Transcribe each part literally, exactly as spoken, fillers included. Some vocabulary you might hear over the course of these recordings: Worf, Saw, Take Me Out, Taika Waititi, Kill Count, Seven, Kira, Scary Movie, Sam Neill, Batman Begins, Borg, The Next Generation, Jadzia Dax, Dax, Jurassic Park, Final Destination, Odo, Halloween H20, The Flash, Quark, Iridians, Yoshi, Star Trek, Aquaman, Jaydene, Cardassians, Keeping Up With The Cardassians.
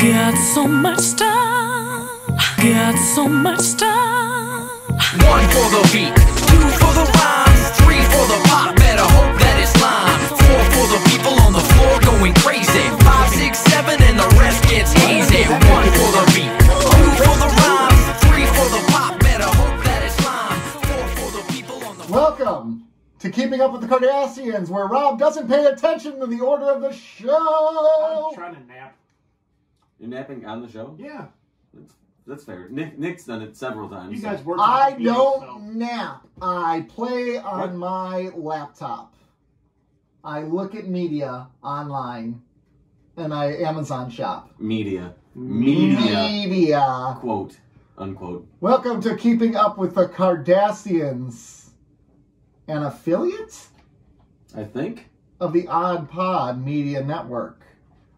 Got so much style. Got so much style. One for the beat, two for the rhymes, three for the pop. Better hope that it's lime. Four for the people on the floor going crazy. Five, six, seven, and the rest gets hazy. One for the beat, two for the rhymes, three for the pop. Better hope that it's lime. Four for the people on the floor. Welcome to Keeping Up With The Cardassians, where Rob doesn't pay attention to the order of the show. I'm trying to nap. You're napping on the show? Yeah. That's, that's fair. Nick, Nick's done it several times. You guys work on I the don't so. nap. I play on what? my laptop. I look at media online, and I Amazon shop. Media. Media. Media. Quote. Unquote. Welcome to Keeping Up With The Cardassians. An affiliate, I think, of the Odd Pod Media Network.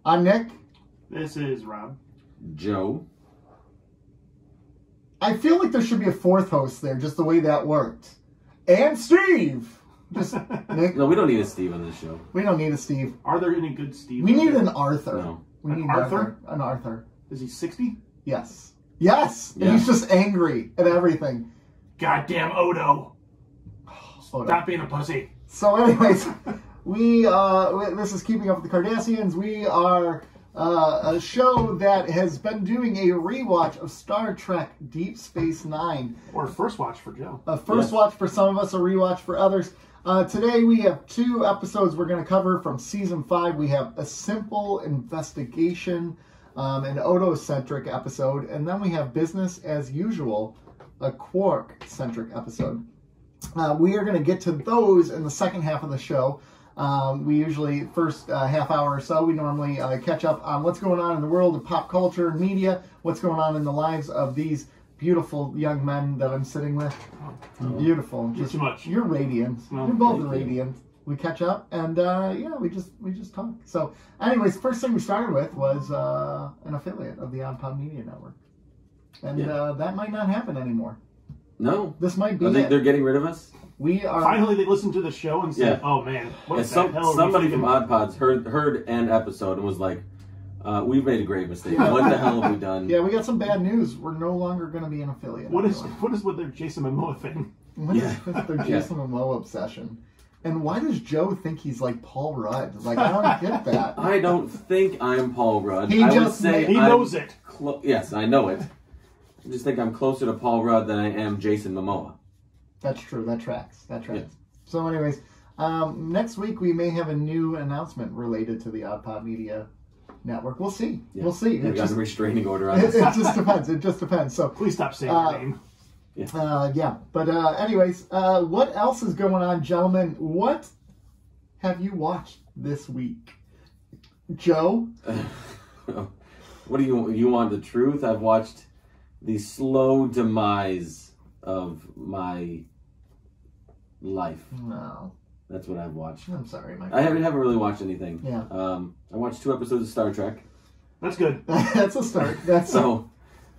I'm Nick. This is Rob. Joe. I feel like there should be a fourth host there, just the way that worked. And Steve. Just Nick. No, we don't need a Steve on this show. We don't need a Steve. Are there any good Steve? We need an Arthur. No. We an need Arthur? Arthur. An Arthur. Is he sixty? Yes. Yes. Yeah. And he's just angry at everything. Goddamn Odo. Odo. Stop being a pussy. So anyways, we, uh, we, this is Keeping Up With The Cardassians. We are uh, a show that has been doing a rewatch of Star Trek Deep Space Nine. Or a first watch for Joe. A first yes. watch for some of us, a rewatch for others. Uh, today we have two episodes we're going to cover from Season five. We have A Simple Investigation, um, an Odo-centric episode. And then we have Business as Usual, a Quark-centric episode. Uh, we are going to get to those in the second half of the show. Um, we usually, first uh, half hour or so, we normally uh, catch up on what's going on in the world of pop culture and media, what's going on in the lives of these beautiful young men that I'm sitting with. Oh, beautiful. Just, too much. You're radiant. Well, you're both radiant. You. We catch up, and uh, yeah, we just we just talk. So anyways, first thing we started with was uh, an affiliate of the Odd Pod Media Network. And yeah. uh, that might not happen anymore. No. This might be I think it. They're getting rid of us? We are... Finally, they listened to the show and said, yeah. oh, man, what yeah, some, the hell Somebody from Odd Pods heard, heard an episode and was like, uh, we've made a great mistake. What the hell have we done? Yeah, we got some bad news. We're no longer going to be an affiliate. What is what is with their Jason Momoa thing? What yeah. is with their Jason yeah. Momoa obsession? And why does Joe think he's like Paul Rudd? Like, I don't get that. I don't think I'm Paul Rudd. He I just would say He I'm knows it. Yes, I know it. I just think I'm closer to Paul Rudd than I am Jason Momoa. That's true. That tracks. That tracks. Yeah. So anyways, um, next week we may have a new announcement related to the Odd Pod Media Network. We'll see. Yeah. We'll see. We've got a restraining order on this. It, it just depends. It just depends. So please stop saying uh, your name. Yeah. Uh, yeah. But uh, anyways, uh, what else is going on, gentlemen? What have you watched this week? Joe? What do you, you want the truth? I've watched... the slow demise of my life. No. That's what I've watched. I'm sorry, Mike. I haven't, haven't really watched anything. Yeah. Um, I watched two episodes of Star Trek. That's good. That's a start. That's so,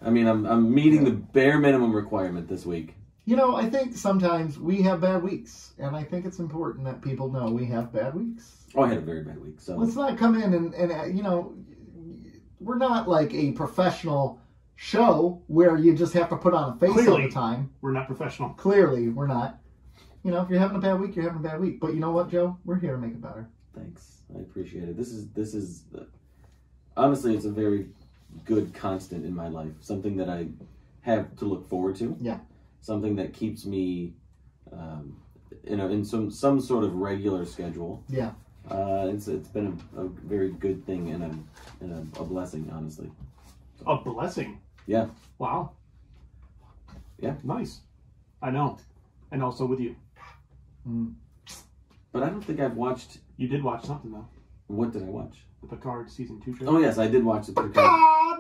I mean, I'm, I'm meeting yeah. the bare minimum requirement this week. You know, I think sometimes we have bad weeks, and I think it's important that people know we have bad weeks. Oh, I had a very bad week, so. Let's not come in and, and you know, we're not like a professional... show where you just have to put on a face Clearly, all the time. We're not professional. Clearly, we're not. You know, if you're having a bad week, you're having a bad week. But you know what, Joe? We're here to make it better. Thanks. I appreciate it. This is, this is, uh, honestly, it's a very good constant in my life. Something that I have to look forward to. Yeah. Something that keeps me, um, you know, in some, some sort of regular schedule. Yeah. Uh, it's, it's been a, a very good thing and a, and a, a blessing, honestly. A blessing. Yeah. Wow. Yeah. Nice. I know. And also with you. Mm. But I don't think I've watched... You did watch something, though. What did I watch? The Picard Season two trailer. Oh, yes, I did watch the Picard. Picard,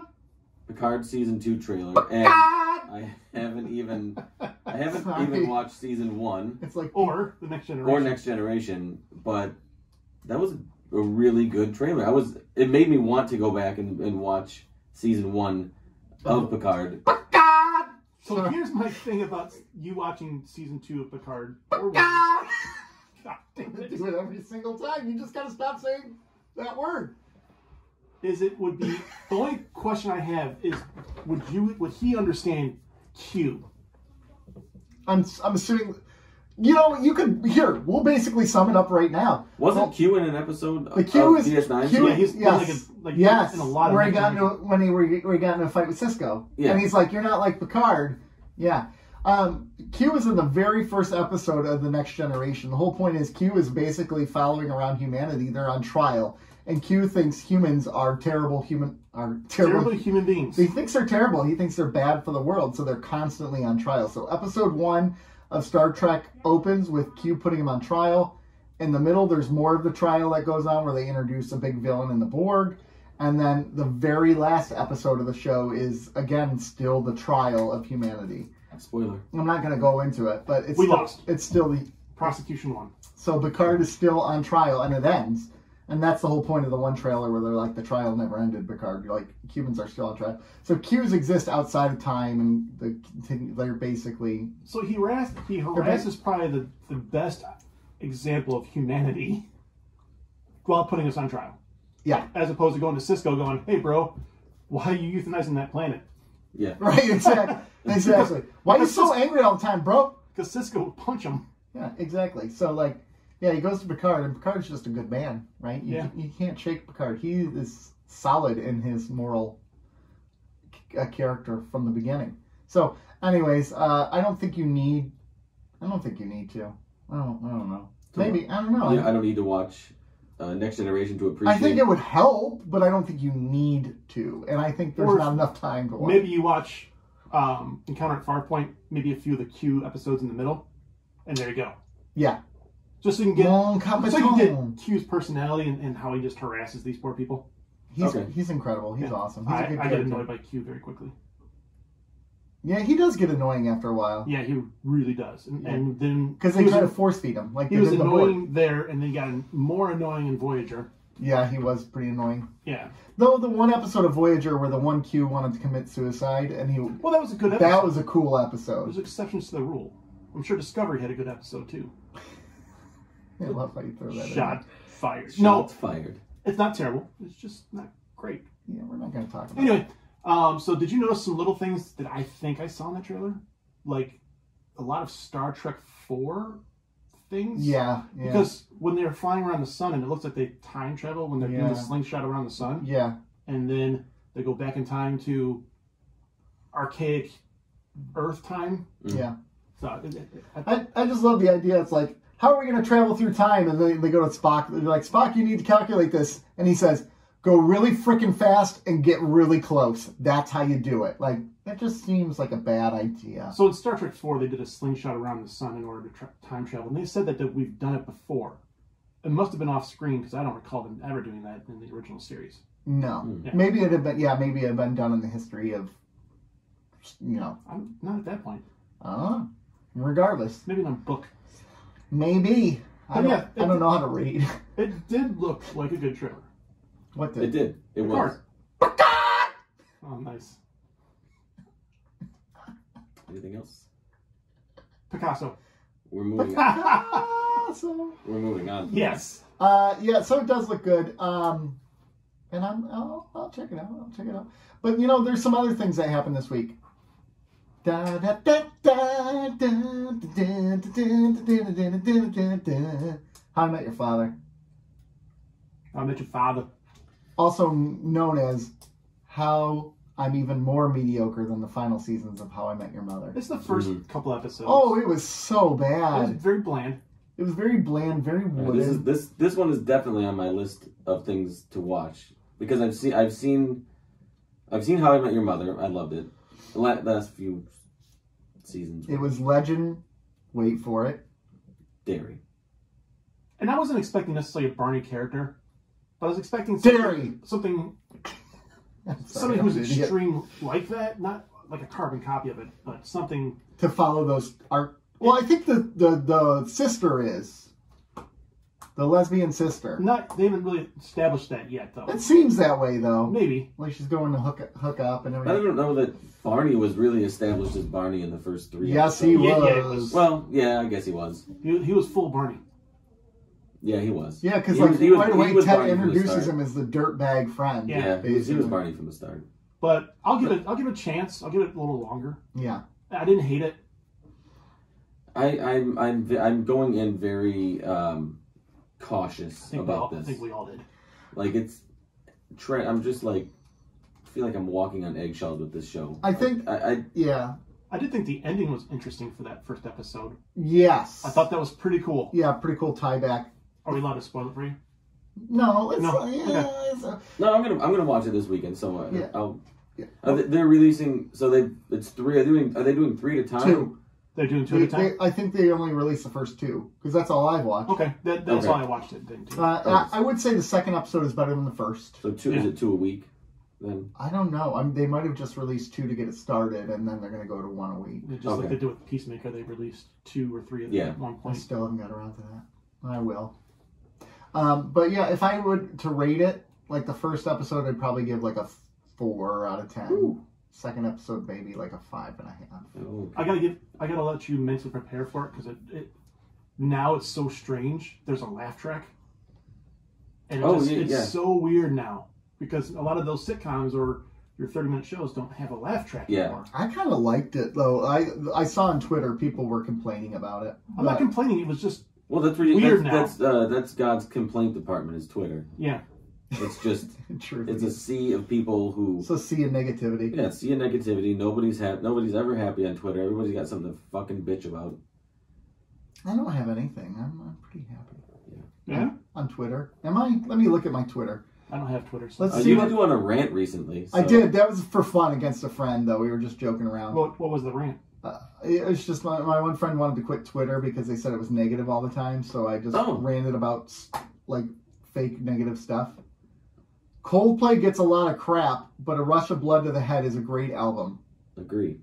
Picard Season two trailer. Picard! And I haven't even... I haven't Sorry. even watched Season one. It's like... Or The Next Generation. Or Next Generation. But that was a really good trailer. I was... It made me want to go back and, and watch... Season one of Picard. Picard! So Sorry. here's my thing about you watching Season two of Picard. Picard! God damn it. Do it every single time. You just gotta stop saying that word. Is it would be... The only question I have is, would you would he understand Q? I'm I'm assuming. You know, you could here. We'll basically sum it up right now. Wasn't well, Q in an episode? The Q of is D S nine? Q. Yeah, he's yes, like a, like yes. In a lot of where he got into when he where, he where he got into a fight with Sisko. Yeah, and he's like, "You're not like Picard." Yeah, um, Q is in the very first episode of The Next Generation. The whole point is Q is basically following around humanity. They're on trial, and Q thinks humans are terrible human are terrible, terrible human beings. He thinks they're terrible. He thinks they're bad for the world. So they're constantly on trial. So episode one of Star Trek opens with Q putting him on trial. In the middle, there's more of the trial that goes on where they introduce a big villain in the Borg. And then the very last episode of the show is, again, still the trial of humanity. Spoiler. I'm not going to go into it, but it's, we still, lost. It's still the... Prosecution one. So Picard is still on trial, and it ends. And that's the whole point of the one trailer where they're like, the trial never ended, Picard. You're like, humans are still on trial. So Qs exist outside of time, and they continue, they're basically... So he harassed, he harassed is probably the, the best example of humanity while putting us on trial. Yeah. As opposed to going to Sisko going, hey, bro, why are you euthanizing that planet? Yeah. Right, exactly. exactly. Why are you so angry all the time, bro? Because Sisko would punch him. Yeah, exactly. So, like... Yeah, he goes to Picard, and Picard's just a good man, right? You, yeah. You can't shake Picard. He is solid in his moral c character from the beginning. So, anyways, uh, I don't think you need... I don't think you need to. I don't, I don't know. To Maybe, I don't know. Yeah, I don't need to watch uh, Next Generation to appreciate... I think it would help, but I don't think you need to. And I think there's or not enough time to watch. Maybe you watch um, Encounter at Farpoint, maybe a few of the Q episodes in the middle, and there you go. Yeah. Just so you can get, bon so you can get Q's personality and, and how he just harasses these poor people. He's okay. He's incredible. He's yeah. awesome. He's I, a good I get annoyed by Q very quickly. Yeah, he does get annoying after a while. Yeah, he really does. And, yeah. and then because they try to force feed him. Like he was annoying the there, and then he got more annoying in Voyager. Yeah, he was pretty annoying. Yeah. Though the one episode of Voyager where the one Q wanted to commit suicide, and he well, that was a good episode. That was a cool episode. There's exceptions to the rule. I'm sure Discovery had a good episode too. I love how you throw that Shot in. Fired. Shot no, fired. It's not terrible. It's just not great. Yeah, we're not going to talk about anyway, it. Anyway, um, so did you notice some little things that I think I saw in that trailer? Like a lot of Star Trek four things? Yeah. yeah. Because when they're flying around the sun and it looks like they time travel when they're yeah. doing the slingshot around the sun. Yeah. And then they go back in time to archaic Earth time. Mm. Yeah. So it, it, I, I just love the idea. It's like, how are we going to travel through time? And they, they go to Spock. They're like, Spock, you need to calculate this. And he says, go really freaking fast and get really close. That's how you do it. Like, that just seems like a bad idea. So in Star Trek four, they did a slingshot around the sun in order to tra time travel. And they said that, that we've done it before. It must have been off screen because I don't recall them ever doing that in the original series. No. Mm. Yeah. Maybe it had been, yeah, maybe it had been done in the history of, you know. I'm not at that point. Uh, regardless. Maybe in a book. Maybe. I don't, yeah, I don't know how to read. It did look like a good trailer. What did? It did. It was. Oh, nice. Anything else? Picasso. We're moving on. We're moving on. Yes. Uh, yeah, so it does look good. Um, and I'm, I'll, I'll check it out. I'll check it out. But, you know, there's some other things that happened this week. Da da da da da da da da da da. How I Met Your Father. How I Met Your Father. Also known as How I'm Even More Mediocre Than the Final Seasons of How I Met Your Mother. It's the first couple episodes. Oh, it was so bad. It was very bland. It was very bland, very wooden. This is this this one is definitely on my list of things to watch because I've seen I've seen I've seen How I Met Your Mother. I loved it. The last few seasons. It was Legend, wait for it, Derry. And I wasn't expecting necessarily a Barney character, but I was expecting Derry. something, something somebody who's extreme like that, not like a carbon copy of it, but something... To follow those... Art. Well, I think the, the, the sister is. The lesbian sister. Not, they haven't really established that yet, though. It seems that way, though. Maybe. Like she's going to hook, hook up and everything. I don't know that Barney was really established as Barney in the first three Yes, episodes. he yeah, was. Yeah, well, yeah, I guess he was. He, he was full Barney. Yeah, he was. Yeah, because like, right away Ted introduces him as the dirtbag friend. Yeah, yeah he, was, he was Barney from the start. But I'll give it. I'll give it a chance. I'll give it a little longer. Yeah. I didn't hate it. I, I'm I'm I'm going in very um, cautious about all, this. I think we all did. Like it's, Trent. I'm just like, I feel like I'm walking on eggshells with this show. I think. I, I, I yeah. I did think the ending was interesting for that first episode. Yes. I thought that was pretty cool. Yeah, pretty cool tie back. Are we allowed to spoil it for you? No. It's, no. Yeah, okay. it's, uh, no. I'm gonna I'm gonna watch it this weekend. So yeah. I'll. Yeah. Are they, they're releasing. So they. It's three. Are they doing? Are they doing three at a time? Two. They're doing two they, at a time? They, I think they only released the first two, because that's all I've watched. Okay, that, that's okay. all I watched it then, too. Uh, oh, I, I would say the second episode is better than the first. So two, yeah. Is it two a week, then? I don't know. I mean, they might have just released two to get it started, and then they're going to go to one a week. Just okay. like they did with Peacemaker, they released two or three at yeah. one point. I still haven't got around to that. I will. Um, but yeah, if I were to rate it, like the first episode, I'd probably give like a four out of ten. Ooh. Second episode, maybe like a five and a half. Okay. I gotta get. I gotta let you mentally prepare for it, because it, it. Now it's so strange. There's a laugh track. And it oh, just, yeah, it's yeah. so weird now, because a lot of those sitcoms or your thirty minute shows don't have a laugh track yeah. anymore. I kind of liked it though. I I saw on Twitter people were complaining about it. I'm not complaining. It was just well, that's really, weird that's, now. That's uh, that's God's complaint department is Twitter. Yeah. It's just, True, it's a sea of people who... It's a sea of negativity. Yeah, sea of negativity. Nobody's ha- Nobody's ever happy on Twitter. Everybody's got something to fucking bitch about. I don't have anything. I'm, I'm pretty happy. Yeah. yeah? On Twitter. Am I? Let me look at my Twitter. I don't have Twitter. So. Let's uh, see you what... did on a rant recently. So. I did. That was for fun against a friend, though. We were just joking around. What, what was the rant? Uh, it was just my, my one friend wanted to quit Twitter because they said it was negative all the time, so I just oh. ranted about, like, fake negative stuff. Coldplay gets a lot of crap, but A Rush of Blood to the Head is a great album. Agree.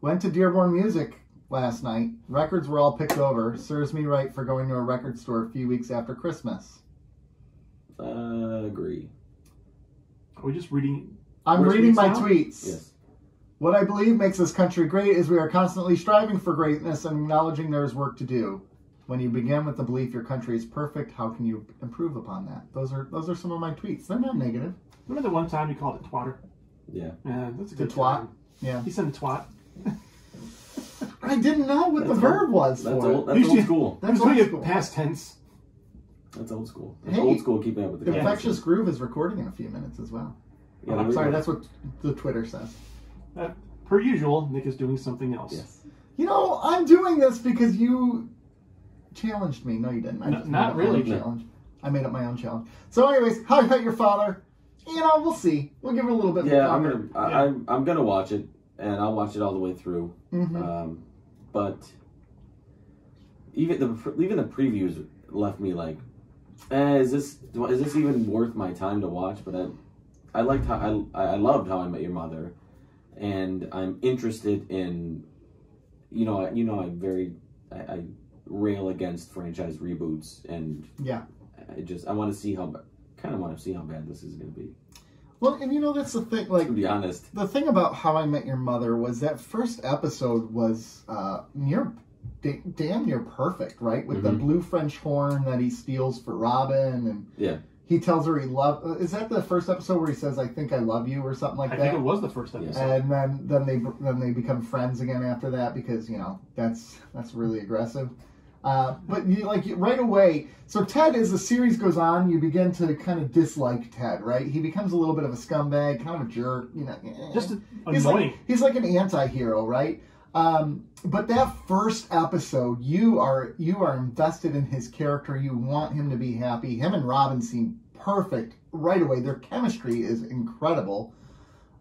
Went to Dearborn Music last night. Records were all picked over. Serves me right for going to a record store a few weeks after Christmas. Uh, agree. Are we just reading? I'm Where's reading my now? tweets. Yes. What I believe makes this country great is we are constantly striving for greatness and acknowledging there is work to do. When you begin with the belief your country is perfect, how can you improve upon that? Those are those are some of my tweets. They're not negative. Remember the one time you called it twatter? Yeah. Yeah, that's a good the twat. Time. Yeah. He said a twat. I didn't know what that's the old, verb was that's for old, That's old school. That's old school. Past tense. That's old school. That's hey, old school keeping up with the Infectious Groove is recording in a few minutes as well. Yeah, oh, I'm sorry, that's what the Twitter says. Uh, per usual, Nick is doing something else. Yes. You know, I'm doing this because you... challenged me. No, you didn't. I no, just not really. Challenge. I made up my own challenge. So, anyways, How I Met Your Father. You know, we'll see. We'll give it a little bit. Yeah, more I'm gonna. Yeah. I, I'm, I'm gonna watch it, and I'll watch it all the way through. Mm-hmm. Um, but even the even the previews left me like, eh, is this is this even worth my time to watch? But I, I liked how I I loved How I Met Your Mother, and I'm interested in, you know, you know, I'm very I. I rail against franchise reboots, and yeah, I just I want to see how kind of want to see how bad this is going to be. Well, and you know that's the thing. Like, to be honest, the thing about How I Met Your Mother was that first episode was uh, near d- damn near perfect, right? With mm-hmm. the blue French horn that he steals for Robin, and yeah, he tells her he loves. Is that the first episode where he says "I think I love you" or something like I that? I think it was the first episode. And then then they then they become friends again after that, because you know that's that's really aggressive. Uh, but you like right away, so Ted, as the series goes on, you begin to kind of dislike Ted, right? He becomes a little bit of a scumbag, kind of a jerk, you know. Just he's annoying. Like, he's like an anti-hero, right? Um, but that first episode, you are you are invested in his character. You want him to be happy. Him and Robin seem perfect right away. Their chemistry is incredible.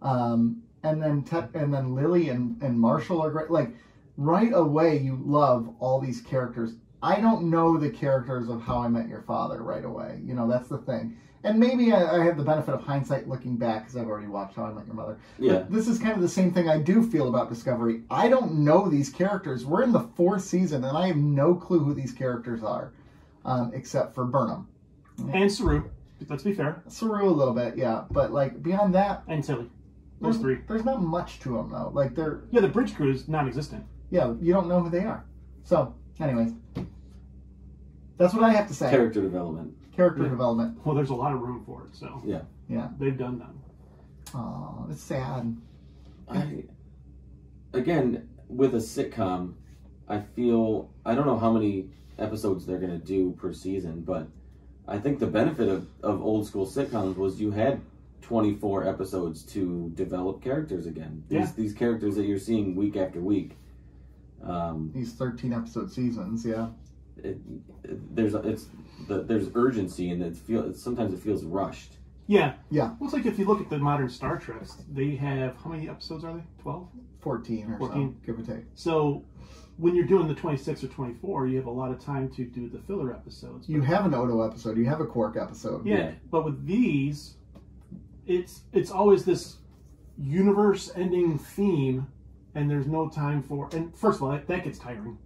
Um, and then Ted, and then Lily and, and Marshall are great. Like. Right away, you love all these characters. I don't know the characters of How I Met Your Father right away. You know, that's the thing. And maybe I, I have the benefit of hindsight looking back, because I've already watched How I Met Your Mother. Yeah. But this is kind of the same thing I do feel about Discovery. I don't know these characters. We're in the fourth season, and I have no clue who these characters are, um, except for Burnham. And Saru. Let's be fair. Saru a little bit, yeah. But, like, beyond that... And Tilly. Those there's, three. There's not much to them, though. Like, they're... Yeah, the bridge crew is non-existent. Yeah, you don't know who they are. So, anyways. That's what I have to say. Character development. Character yeah. development. Well, there's a lot of room for it, so. Yeah. Yeah. They've done that. Oh, it's sad. I, again, with a sitcom, I feel, I don't know how many episodes they're going to do per season, but I think the benefit of, of old school sitcoms was you had twenty-four episodes to develop characters again. These, yeah. these characters that you're seeing week after week. Um, these thirteen episode seasons, yeah. It, it, there's it's the, there's urgency, and it feel sometimes it feels rushed. Yeah, yeah. Well, it's like if you look at the modern Star Trek, they have how many episodes are they? Twelve? Fourteen or fourteen, so, give or take. So when you're doing the twenty-six or twenty-four, you have a lot of time to do the filler episodes. You have an Odo episode. You have a Quark episode. Yeah, yeah. But with these, it's it's always this universe-ending theme, and there's no time for. And first of all, that, that gets tiring.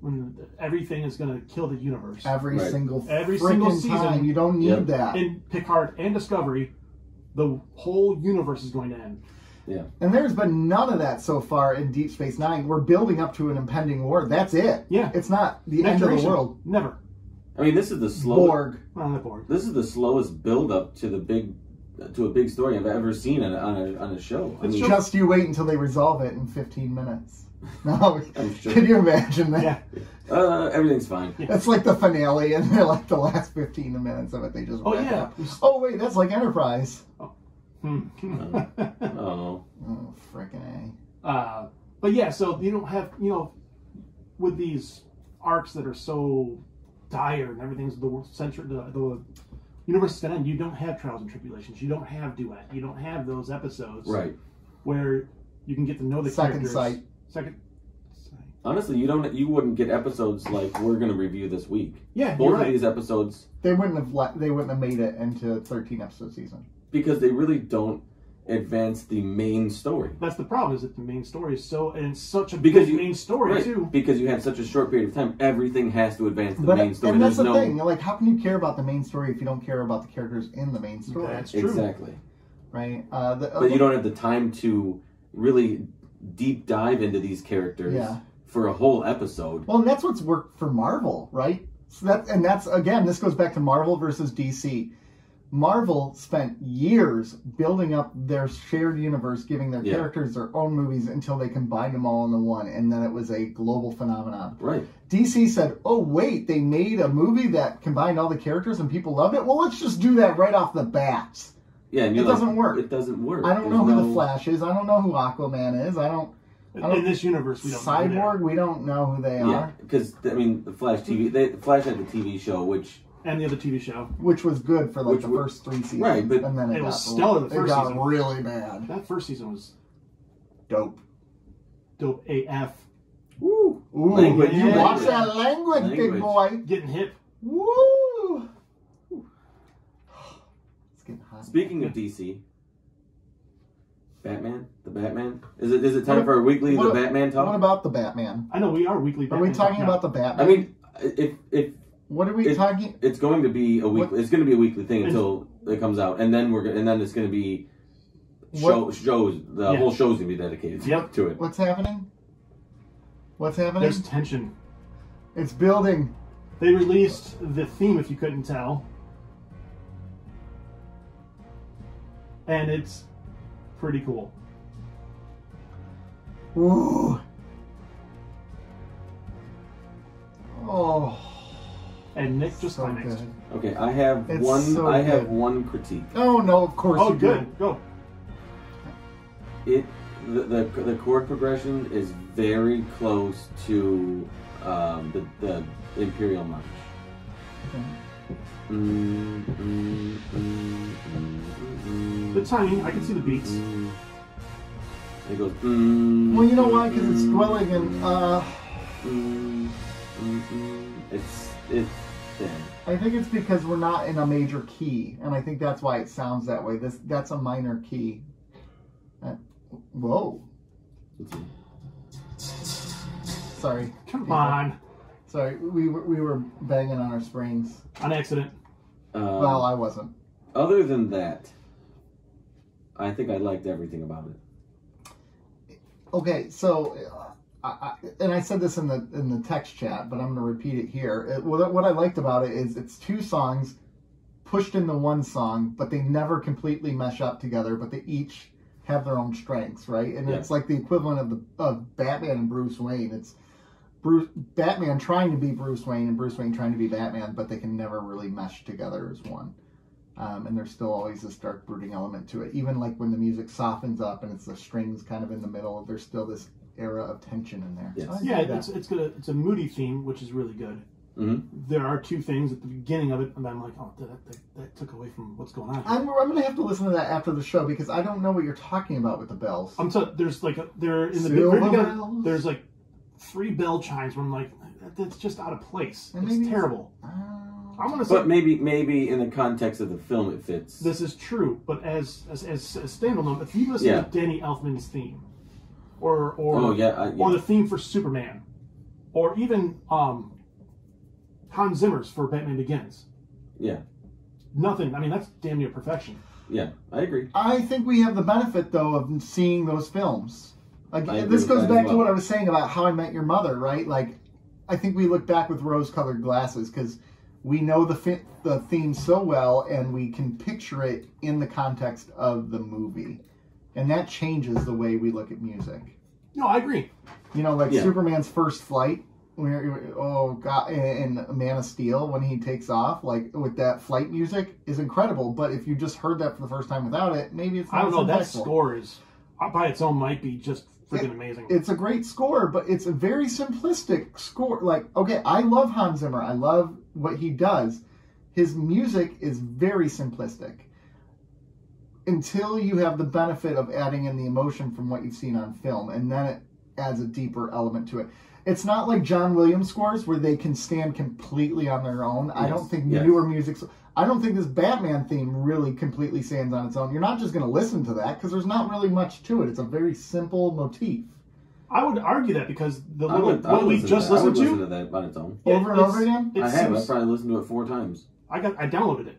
When everything is going to kill the universe. Every right. single every single season. Time. You don't need yep. that. In Picard and Discovery, the whole universe is going to end. Yeah. And there's been none of that so far in Deep Space Nine. We're building up to an impending war. That's it. Yeah. It's not the Next end generation. Of the world. Never. I mean, this is the slowest. Borg. Well, not Borg. This is the slowest build-up to the big. To a big story I've ever seen on a, on a, on a show. I mean, just you wait until they resolve it in fifteen minutes. No, sure. Can you imagine that? Yeah. Uh, everything's fine. Yeah. That's like the finale, and they're like the last fifteen minutes of it. They just oh yeah. Up. Oh wait, that's like Enterprise. Oh, hmm. uh, oh. oh, frickin' A. Uh, but yeah, so you don't have you know with these arcs that are so dire and everything's the centric the. the Universe to end, you don't have Trials and Tribulations. You don't have Duet. You don't have those episodes right. where you can get to know the Second characters. Sight. Second Sight. Honestly, you don't. You wouldn't get episodes like we're going to review this week. Yeah, both of right. these episodes. They wouldn't have. Let, they wouldn't have made it into a thirteen episode season because they really don't advance the main story. That's the problem. Is that the main story is so and it's such a because big you, main story right, too. Because you have such a short period of time, everything has to advance the but, main story. And that's There's the no, thing. Like, how can you care about the main story if you don't care about the characters in the main story? That's true. Exactly. Right. Uh, the, uh, but you don't have the time to really deep dive into these characters yeah. for a whole episode. Well, and that's what's worked for Marvel, right? So that and that's again, this goes back to Marvel versus D C. Marvel spent years building up their shared universe, giving their yeah. characters their own movies until they combined them all into one, and then it was a global phenomenon. Right. D C said, oh, wait, they made a movie that combined all the characters and people loved it? Well, let's just do that right off the bat. Yeah, and it like, doesn't work. It doesn't work. I don't There's know who no... The Flash is. I don't know who Aquaman is. I don't... I don't In this universe, we don't Cyborg, know Cyborg, we don't know who they yeah, are. Because, I mean, the Flash T V... They, Flash had the T V show, which... And the other T V show. Which was good for like Which the was, first three seasons. Right, but and then it, it was got, stellar the first season. It got really bad. That first season was dope. Dope A F. Woo! Ooh, language. You yeah. watch that language, language, big boy. Getting hip. Woo! It's getting hot. Speaking of D C, Batman? The Batman? Is it is it time what, for a weekly what, The Batman talk? What about The Batman? I know, we are weekly Batman. Are we talking about The Batman? I mean, if... if What are we it, talking? It's going to be a week. What? It's going to be a weekly thing until it comes out, and then we're and then it's going to be show, shows. The yeah. whole show's going to be dedicated yep. to it. What's happening? What's happening? There's tension. It's building. They released the theme, if you couldn't tell, and it's pretty cool. Ooh. Oh. And Nick just so next. Okay, I have it's one. So I have good. one critique. Oh no! Of course. Oh, you good. Do. Go. It the, the the chord progression is very close to um, the the Imperial March. Okay. Mm, mm, mm, mm, the timing. I can see the beats. Mm, it goes. Mm, well, you know why? Because it's dwelling and uh. Mm, mm, it's it's. Thing. I think it's because we're not in a major key, and I think that's why it sounds that way. This that's a minor key. That, whoa. Sorry. Come people. on. Sorry, we we were banging on our springs. On accident. Um, well, I wasn't. Other than that, I think I liked everything about it. Okay, so. Uh, I, and I said this in the in the text chat, but I'm going to repeat it here. It, what I liked about it is it's two songs pushed into one song, but they never completely mesh up together, but they each have their own strengths, right? And yeah. it's like the equivalent of the of Batman and Bruce Wayne. It's Bruce Batman trying to be Bruce Wayne and Bruce Wayne trying to be Batman, but they can never really mesh together as one. Um, and there's still always this dark, brooding element to it. Even like when the music softens up and it's the strings kind of in the middle, there's still this era of tension in there. Yes. So yeah, it's it's, good, it's a moody theme, which is really good. Mm-hmm. There are two things at the beginning of it, and I'm like, oh, that, that, that took away from what's going on here. I'm, I'm going to have to listen to that after the show because I don't know what you're talking about with the bells. I'm so there's like a, there in the beginning, there's like three bell chimes where I'm like, that, that's just out of place. And it's terrible. It's, uh, I'm gonna say, but maybe, maybe in the context of the film, it fits. This is true, but as as as, as standalone, if you listen yeah. to Danny Elfman's theme, or or oh, yeah, I, yeah. or the theme for Superman, or even um, Hans Zimmer's for Batman Begins, yeah, nothing. I mean, that's damn near perfection. Yeah, I agree. I think we have the benefit though of seeing those films. Like this goes back well. to what I was saying about How I Met Your Mother, right? Like, I think we look back with rose-colored glasses because we know the fi the theme so well, and we can picture it in the context of the movie, and that changes the way we look at music. No, I agree. You know, like yeah. Superman's first flight, where oh god, and Man of Steel when he takes off, like with that flight music is incredible. But if you just heard that for the first time without it, maybe it's not I don't know. That score is by its own might be just freaking it, amazing. It's a great score, but it's a very simplistic score. Like, okay, I love Hans Zimmer. I love what he does. His music is very simplistic until you have the benefit of adding in the emotion from what you've seen on film, and then it adds a deeper element to it. It's not like John Williams scores where they can stand completely on their own. Yes. I don't think yes. newer music, I don't think this Batman theme really completely stands on its own. You're not just going to listen to that because there's not really much to it. It's a very simple motif. I would argue that because the little would, what we just to listened to, listen to that by its own. Over and over again? I have. I've probably listened to it four times. I got. I downloaded it.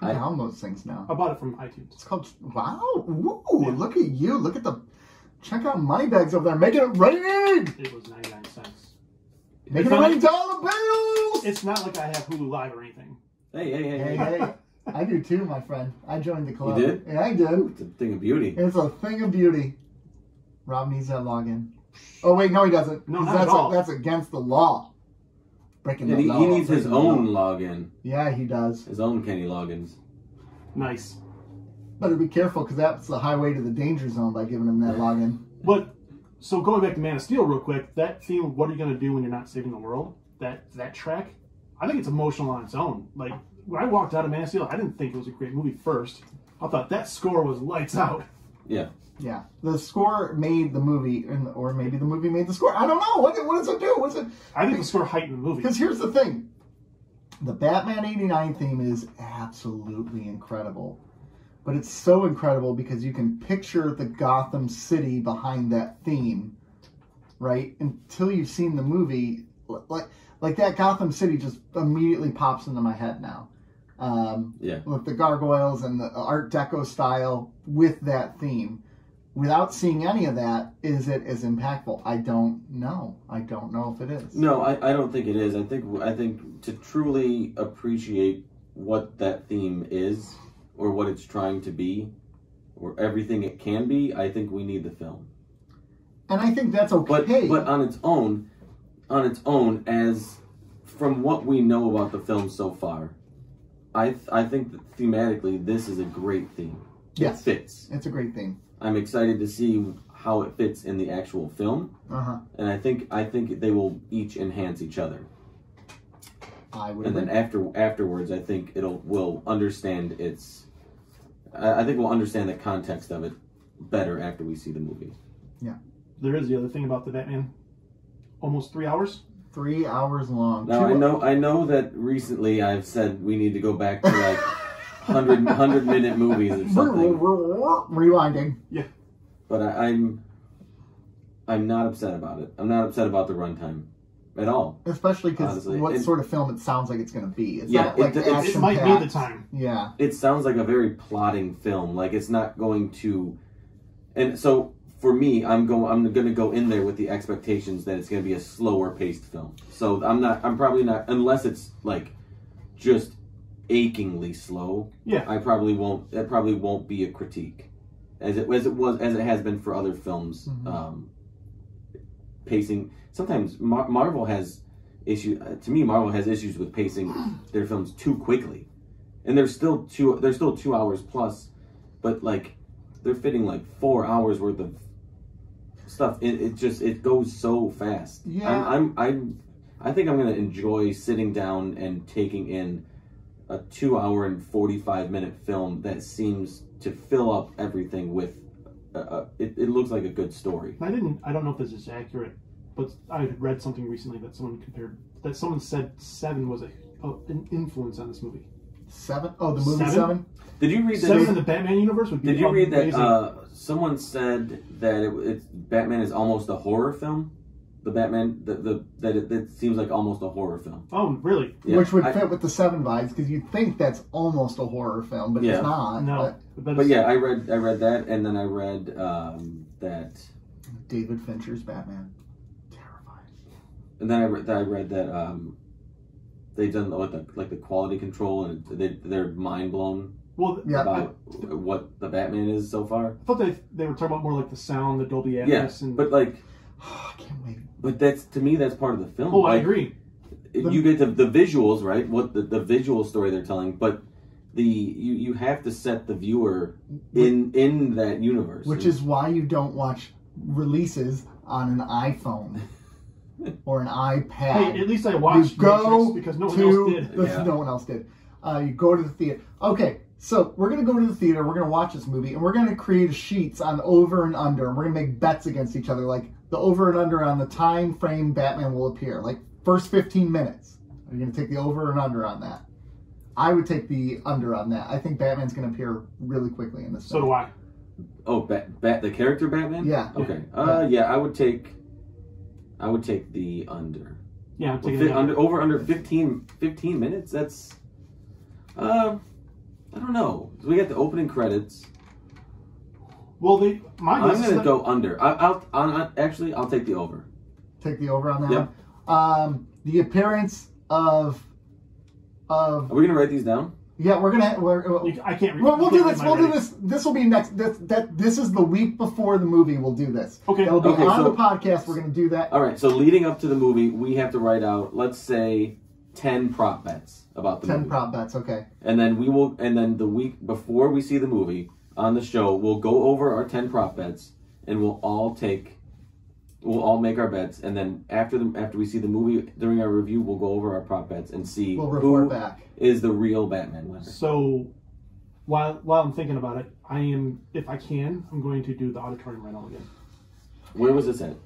I, I download things now. I bought it from iTunes. It's called... Wow. Ooh, yeah. Look at you. Look at the... Check out Moneybags over there. Making it rain! It was ninety-nine cents. Making it rain dollar bills! It's not like I have Hulu Live or anything. Hey, hey, hey, hey. hey, hey. I do too, my friend. I joined the club. You did? Yeah, I did. Ooh, it's a thing of beauty. It's a thing of beauty. Rob needs that login. Oh wait, no, he doesn't. No, not that's, at all. A, that's against the law. Breaking yeah, the he, law. He needs his own login. Yeah, he does. His own candy logins. Nice. Better be careful because that's the highway to the danger zone by giving him that login. But so going back to Man of Steel real quick, that theme, "What are you going to do when you're not saving the world?" That that track, I think it's emotional on its own. Like when I walked out of Man of Steel, I didn't think it was a great movie first. I thought that score was lights out. Yeah. Yeah, the score made the movie, or maybe the movie made the score. I don't know. What, what does it do? What's it? I think the score heightened the movie. Because here's the thing. The Batman eighty-nine theme is absolutely incredible. But it's so incredible because you can picture the Gotham City behind that theme, right? Until you've seen the movie, like, like that Gotham City just immediately pops into my head now. Um, yeah. With the gargoyles and the Art Deco style with that theme. Without seeing any of that, is it as impactful? I don't know. I don't know if it is. No, I, I don't think it is. I think I think to truly appreciate what that theme is, or what it's trying to be, or everything it can be, I think we need the film. And I think that's okay. But, but on its own, on its own, as from what we know about the film so far, I th I think that thematically this is a great theme. Yes, it fits. It's a great theme. I'm excited to see how it fits in the actual film, uh-huh. and I think I think they will each enhance each other. I would. And agree. Then after afterwards, I think it'll will understand its. I, I think we'll understand the context of it better after we see the movie. Yeah, there is the other thing about the Batman. Almost three hours. Three hours long. Now Two I know I know that recently I've said we need to go back to like. one hundred, one hundred minute movies or something. Rewinding. Yeah. But I, I'm I'm not upset about it. I'm not upset about the runtime at all. Especially because what it, sort of film it sounds like it's going to be. It's yeah, not like it, the it, it might packed. be the time. Yeah. It sounds like a very plotting film. Like it's not going to... And so for me, I'm going I'm going to go in there with the expectations that it's going to be a slower paced film. So I'm not I'm probably not unless it's like just achingly slow. Yeah, I probably won't. That probably won't be a critique, as it as it was as it has been for other films. Mm-hmm. Um, pacing sometimes Mar- Marvel has issues. Uh, to me, Marvel has issues with pacing their films too quickly, and they're still two. They're still two hours plus, but like they're fitting like four hours worth of stuff. It, it just it goes so fast. Yeah, I'm I'm. I'm I think I'm going to enjoy sitting down and taking in a two hour and forty-five minute film that seems to fill up everything with, a, a, it, it looks like a good story. I didn't, I don't know if this is accurate, but I read something recently that someone compared, that someone said Seven was a, oh, an influence on this movie. Seven? Oh, the movie Seven? Seven? Did you read that? Seven in the Batman universe would be Did you read that, amazing. uh, someone said that it, it's, Batman is almost a horror film? The Batman, the, the that it, it seems like almost a horror film. Oh, really? Yeah. Which would fit I, with the Seven vibes, because you'd think that's almost a horror film, but yeah. it's not. No, but, but, but yeah, I read I read that, and then I read um, that David Fincher's Batman, terrifying. And then I read that I read that um, they've done like the like the quality control, and they they're mind blown. Well, yeah, about I, what the Batman is so far. I thought they they were talking about more like the sound, the Dolby Atmos, yeah, and but like. I can't wait. But that's, to me, that's part of the film. Oh, like, I agree. You get the, the visuals, right? What the, the visual story they're telling, but the you, you have to set the viewer in in that universe. Which is why you don't watch releases on an iPhone or an iPad. Hey, at least I watched Matrix because no one to, else did. The, yeah. No one else did. Uh, you go to the theater. Okay, so we're going to go to the theater, we're going to watch this movie, and we're going to create sheets on over and under, and we're going to make bets against each other, like, the over and under on the time frame Batman will appear. Like, first fifteen minutes. Are you going to take the over and under on that? I would take the under on that. I think Batman's going to appear really quickly in this So film. do I. Oh, Bat, Bat, the character Batman? Yeah. Okay. Yeah. Uh, yeah, I would take I would take the under. Yeah, I'm taking well, fi- under. Over under fifteen minutes? That's, uh, I don't know. So we got the opening credits. Well, they, my I'm going to go under. I, I'll, I'll, actually, I'll take the over. Take the over on that yep. one? Um, the appearance of... of Are we going to write these down? Yeah, we're going to... We're, I can't read We'll, we'll do this. We'll writing. do this. This will be next. This, that, this is the week before the movie we'll do this. Okay. It'll be okay, on so, the podcast. We're going to do that. All right. So leading up to the movie, we have to write out, let's say, ten prop bets about the ten movie. ten prop bets, okay. And then we will... And then the week before we see the movie... On the show, we'll go over our ten prop bets, and we'll all take, we'll all make our bets, and then after the after we see the movie during our review, we'll go over our prop bets and see we'll who back. is the real Batman winner. So, while while I'm thinking about it, I am if I can, I'm going to do the auditorium rental again. Where was this at?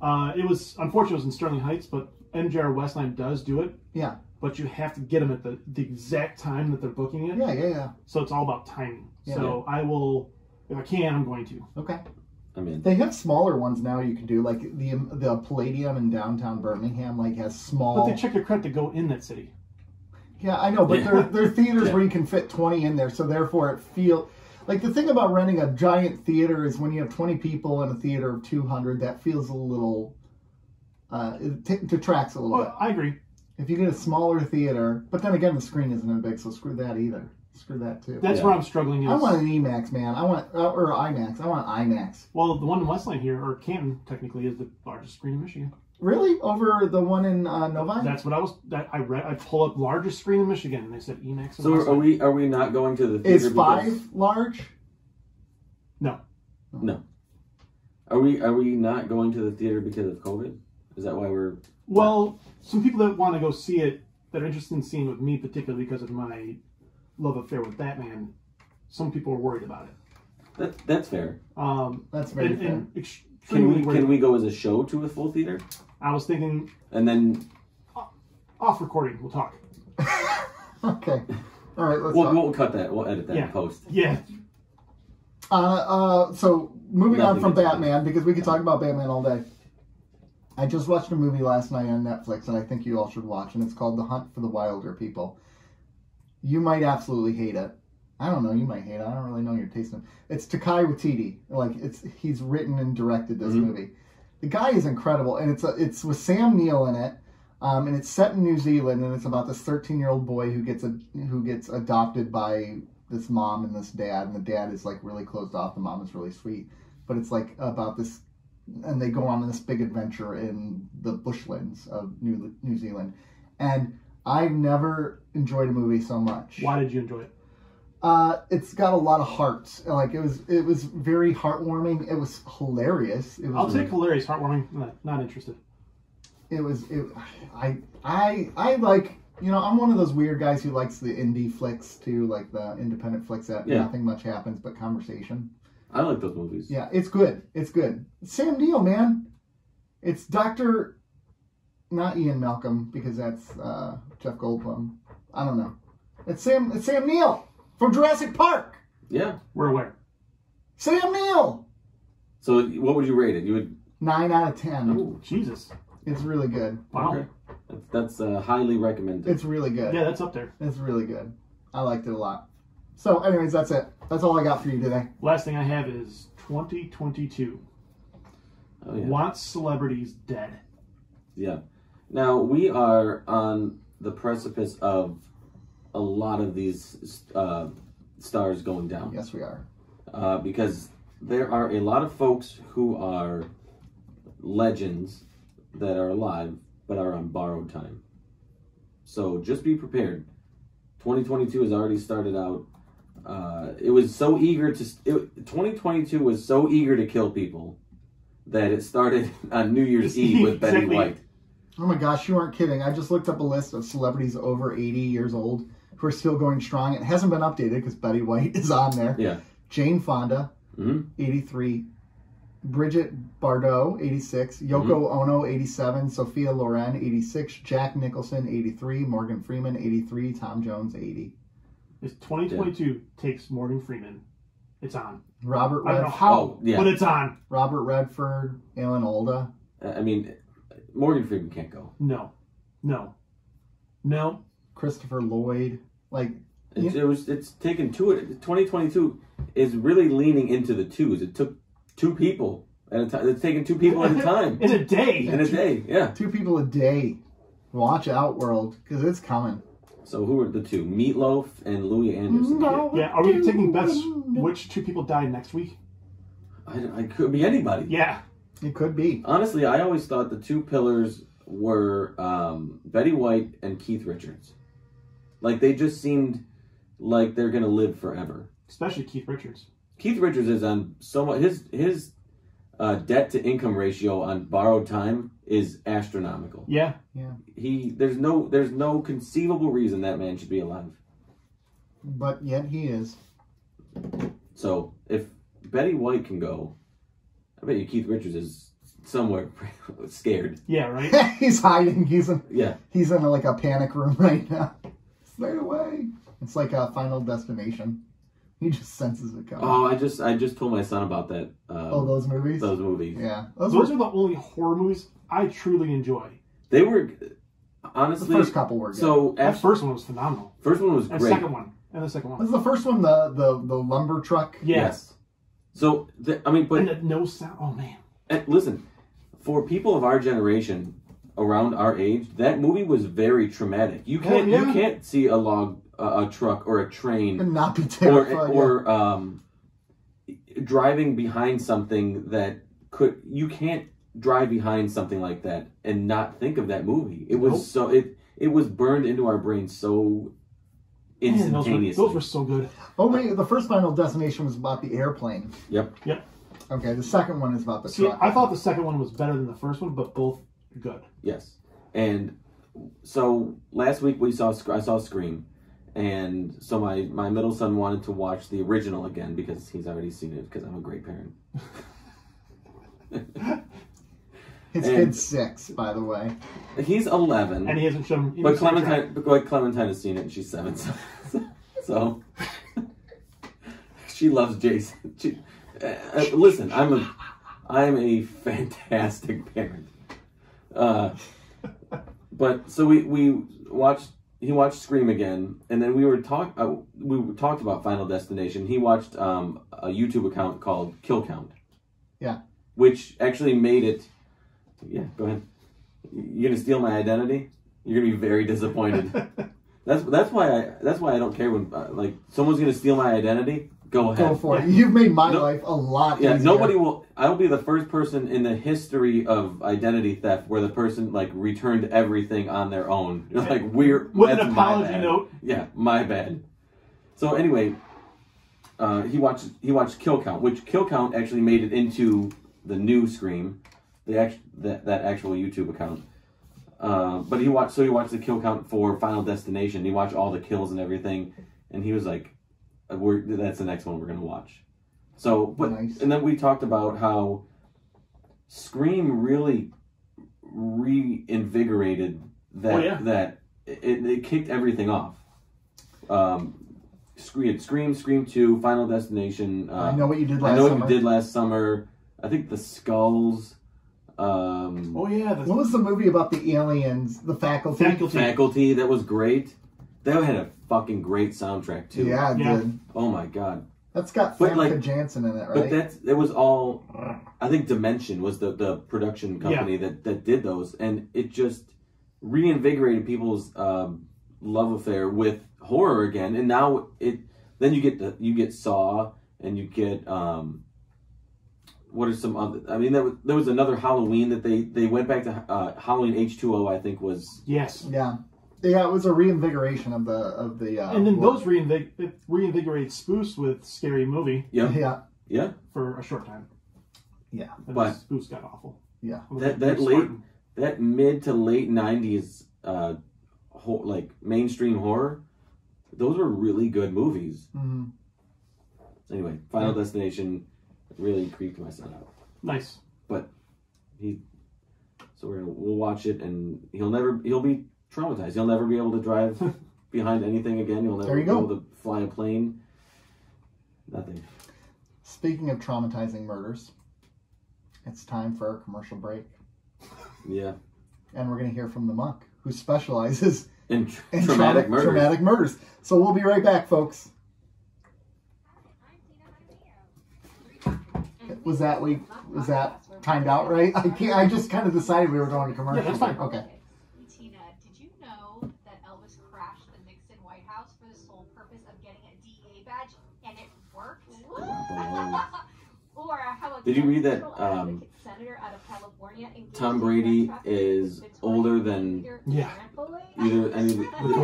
Uh, it was unfortunately it was in Sterling Heights, but M J R Westline does do it. Yeah. But you have to get them at the, the exact time that they're booking it. Yeah, yeah, yeah. So it's all about timing. Yeah, so yeah. I will, if I can, I'm going to. Okay. I mean, they have smaller ones now you can do. Like the the Palladium in downtown Birmingham like has small. But they check your credit to go in that city. Yeah, I know. But yeah. they're, they're theaters yeah. where you can fit twenty in there. So therefore it feels... Like the thing about renting a giant theater is when you have twenty people in a theater of two hundred, that feels a little... Uh, it t- detracts a little oh, bit. I agree. If you get a smaller theater, but then again, the screen isn't that big, so screw that either. Screw that too. That's yeah. where I'm struggling. Is. I want an IMAX, man. I want or IMAX. I want IMAX. Well, the one in Westland here, or Canton, technically, is the largest screen in Michigan. Really, over the one in uh, Novi? That's what I was. That I read. I pull up largest screen in Michigan, and they said IMAX. So Westland. are we? Are we not going to the theater? Is five because... large? No. No. Are we? Are we not going to the theater because of COVID? Is that why we're... Well, some people that want to go see it, that are interested in seeing it with me, particularly because of my love affair with Batman, some people are worried about it. That, that's fair. Um, that's very and, fair. And ex- can, we, can we go as a show to a full theater? I was thinking... And then... Uh, off recording, we'll talk. Okay. All right, let's we'll, talk. We'll cut that. We'll edit that yeah. in post. Yeah. Uh, uh, so, moving Nothing on from Batman, because we could talk about Batman all day. I just watched a movie last night on Netflix, and I think you all should watch, and it's called The Hunt for the Wilder People. You might absolutely hate it. I don't know. You might hate it. I don't really know your taste in it. It's Taika Waititi. Like, it's he's written and directed this mm-hmm. movie. The guy is incredible, and it's a, it's with Sam Neill in it. Um, and it's set in New Zealand, and it's about this thirteen-year-old boy who gets a, who gets adopted by this mom and this dad, and the dad is like really closed off. The mom is really sweet, but it's like about this, and they go on this big adventure in the bushlands of New New Zealand. And I've never enjoyed a movie so much. Why did you enjoy it? Uh, it's got a lot of hearts. Like it was, it was very heartwarming. It was hilarious. It was I'll take hilarious, heartwarming. No, not interested. It was. It, I. I. I like. You know, I'm one of those weird guys who likes the indie flicks too, like the independent flicks that yeah. nothing much happens but conversation. I like those movies. Yeah, it's good. It's good. Sam Neill, man. It's Doctor, not Ian Malcolm, because that's uh, Jeff Goldblum. I don't know. It's Sam. It's Sam Neill from Jurassic Park. Yeah, we're aware. Sam Neill. So, what would you rate it? You would nine out of ten. Oh, Jesus. It's really good. Wow. Okay. That's uh, highly recommended. It's really good. Yeah, that's up there. It's really good. I liked it a lot. So, anyways, that's it. That's all I got for you today. Last thing I have is twenty twenty-two. Oh, yeah. Wants celebrities dead. Yeah. Now, we are on the precipice of a lot of these uh, stars going down. Yes, we are. Uh, because there are a lot of folks who are legends that are alive but are on borrowed time. So just be prepared. twenty twenty-two has already started out. Uh, it was so eager to... It, twenty twenty-two was so eager to kill people that it started on New Year's Eve with Betty exactly. White. Oh my gosh, you aren't kidding. I just looked up a list of celebrities over eighty years old who are still going strong. It hasn't been updated because Betty White is on there. Yeah. Jane Fonda, mm-hmm. eighty-three. Bridget Bardot, eighty-six. Yoko mm-hmm. Ono, eighty-seven. Sophia Loren, eighty-six. Jack Nicholson, eighty-three. Morgan Freeman, eighty-three. Tom Jones, eighty. It's twenty twenty-two yeah. takes Morgan Freeman. It's on. Robert Redford. I don't know how, oh, yeah. but it's on. Robert Redford, Alan Alda. Uh, I mean, Morgan Freeman can't go. No. No. No. Christopher Lloyd. Like... It's, yeah. it was, it's taken two... twenty twenty-two is really leaning into the twos. It took... Two people at a time. It's taking two people at a time. In a day. In a day, yeah. Two people a day. Watch out, world, because it's coming. So who are the two? Meatloaf and Louis Anderson. No, yeah, are we taking bets which two people die next week? I, I could be anybody. Yeah. It could be. Honestly, I always thought the two pillars were um, Betty White and Keith Richards. Like, they just seemed like they're going to live forever. Especially Keith Richards. Keith Richards is on so much, his his uh, debt to income ratio on borrowed time is astronomical. Yeah, yeah. He there's no there's no conceivable reason that man should be alive. But yet he is. So if Betty White can go, I bet you Keith Richards is somewhere scared. Yeah, right. He's hiding. He's in. Yeah. He's in like a panic room right now. Stay away. It's like a Final Destination. He just senses it coming. Oh, I just I just told my son about that. Um, oh, those movies? Those movies. Yeah. Those, those were... are the only horror movies I truly enjoy. They were, honestly... The first couple were good. So that after, first one was phenomenal. First one was and great. And the second one. And the second one. Was the first one the, the, the lumber truck? Yeah. Yes. So, the, I mean, but... And the no sound. Oh, man. And listen, for people of our generation, around our age, that movie was very traumatic. You can't, oh, yeah. you can't see a log... A, a truck or a train and not be terrified, or, or yeah. um, driving behind something that could you can't drive behind something like that and not think of that movie. It was nope. so it it was burned into our brains so instantaneously. Those were, those were so good. Oh wait, the first Final Destination was about the airplane. Yep. Yep. Okay, the second one is about the See, truck. I thought the second one was better than the first one, but both good. Yes. And so last week we saw I saw Scream. And so my, my middle son wanted to watch the original again because he's already seen it because I'm a great parent. His kid's six, by the way. He's eleven. And he hasn't shown... He but Clementine but Clementine has seen it and she's seven. So, so she loves Jason. She, uh, listen, I'm a, I'm a fantastic parent. Uh, but so we, we watched... He watched Scream again, and then we were talk. Uh, we talked about Final Destination. He watched um, a YouTube account called Kill Count. Yeah. Which actually made it. Yeah, go ahead. You're gonna steal my identity. You're gonna be very disappointed. that's that's why I that's why I don't care when uh, like someone's gonna steal my identity. Go ahead. Go for it. You've made my no, life a lot yeah, easier. Yeah, nobody will. I'll be the first person in the history of identity theft where the person like returned everything on their own. It's like we're with an apology note. Yeah, my bad. So anyway, uh, he watched he watched Kill Count, which Kill Count actually made it into the new Scream, the act, that that actual YouTube account. Uh, but he watched so he watched the Kill Count for Final Destination. He watched all the kills and everything, and he was like. We're, that's the next one we're going to watch. So, but nice. And then we talked about how Scream really reinvigorated that oh, yeah. that it, it kicked everything off. Um, Scream, Scream, Scream Two, Final Destination. Uh, I know what you did. Last I know summer. what you did last summer. I think the Skulls. Um, oh yeah, the, what was the movie about the aliens? The faculty. Faculty. Faculty. That was great. That had a fucking great soundtrack too. Yeah, it yeah. did. Oh my god. That's got Famke like, Janssen in it, right? But that's it was all I think Dimension was the, the production company yeah. that, that did those, and it just reinvigorated people's um, love affair with horror again. And now it then you get the you get Saw and you get um what are some other I mean there was, there was another Halloween that they, they went back to uh, Halloween H two O I think was Yes. Yeah. Yeah, it was a reinvigoration of the of the. Uh, and then world. those reinvig it reinvigorate spoofs with Scary Movie. Yep. Yeah, yeah, for a short time. Yeah, and but spoofs got awful. Yeah, that that late starting. that mid to late nineties, uh, ho like mainstream horror, those were really good movies. Mm-hmm. Anyway, Final yeah. Destination really creeped my son out. Nice, but he. So we're gonna, we'll watch it, and he'll never he'll be. traumatized. He'll never be able to drive behind anything again. He'll never you be go. able to fly a plane. Nothing. Speaking of traumatizing murders, it's time for our commercial break. Yeah. And we're going to hear from the monk who specializes in, tra in traumatic, traumatic, murders. traumatic murders. So we'll be right back, folks. Was that we? Was that timed out right? I can't. I just kind of decided we were going to commercial. Yeah, that's fine. Okay. Or how Did you read that um, out of California Tom Brady is older than yeah. either any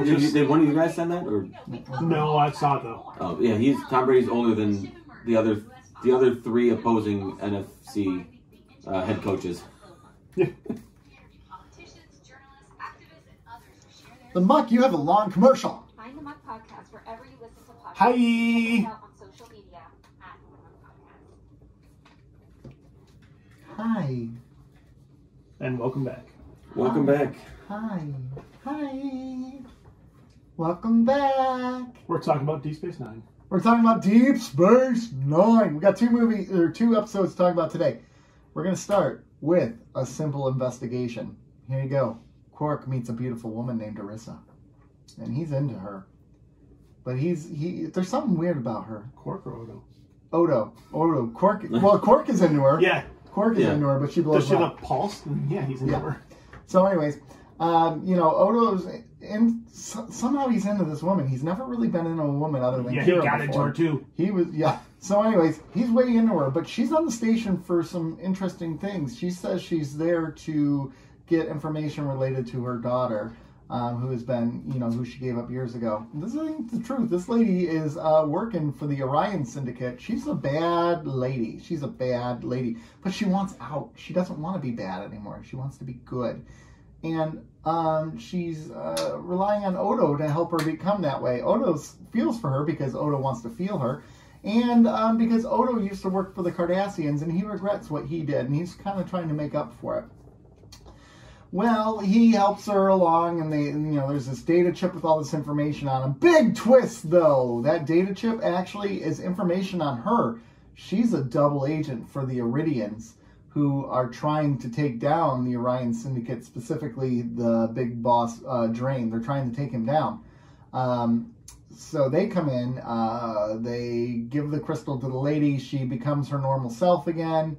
did, you, did one of you guys send that or no? I saw it though. Oh yeah, he's Tom Brady's older than the other the other three opposing N F C uh, head coaches. The Muck, you have a long commercial. Find the Muck podcast wherever you listen to podcasts. Hi. Hi. And welcome back. Welcome Hi. back. Hi. Hi. Welcome back. We're talking about Deep Space Nine. We're talking about Deep Space Nine. We got two movies or two episodes to talk about today. We're gonna start with A Simple Investigation. Here you go. Quark meets a beautiful woman named Orissa. And he's into her. But he's he there's something weird about her. Quark or Odo? Odo. Odo. Quark well Quark is into her. Yeah. Quark is yeah. into her, but she blows Does up. Does she have a pulse? Yeah, he's into yeah. her. So anyways, um, you know, Odo's, in, so, somehow he's into this woman. He's never really been into a woman other than yeah, Kira he got before. into her too. He was, yeah. So anyways, he's way into her, but she's on the station for some interesting things. She says she's there to get information related to her daughter, um, who has been, you know, who she gave up years ago. This isn't the truth. This lady is uh, working for the Orion Syndicate. She's a bad lady. She's a bad lady. But she wants out. She doesn't want to be bad anymore. She wants to be good. And um, she's uh, relying on Odo to help her become that way. Odo feels for her because Odo wants to feel her. And um, because Odo used to work for the Cardassians, and he regrets what he did. And he's kind of trying to make up for it. Well, he helps her along, and they, you know, there's this data chip with all this information on him. Big twist, though! That data chip actually is information on her. She's a double agent for the Iridians, who are trying to take down the Orion Syndicate, specifically the big boss, uh, Drain. They're trying to take him down. Um, so they come in, uh, they give the crystal to the lady, she becomes her normal self again.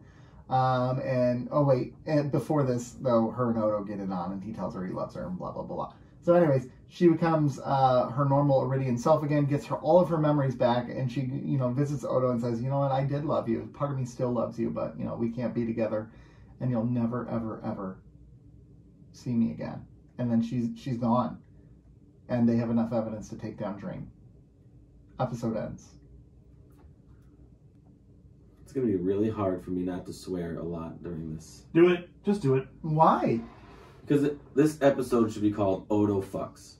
Um, and, oh wait, and before this, though, her and Odo get it on, and he tells her he loves her, and blah, blah, blah. So anyways, she becomes uh, her normal Iridian self again, gets her all of her memories back, and she, you know, visits Odo and says, you know what, I did love you. Part of me still loves you, but, you know, we can't be together, and you'll never, ever, ever see me again. And then she's, she's gone, and they have enough evidence to take down Dream. Episode ends. It's going to be really hard for me not to swear a lot during this. Do it. Just do it. Why? Because it, this episode should be called Odo Fucks.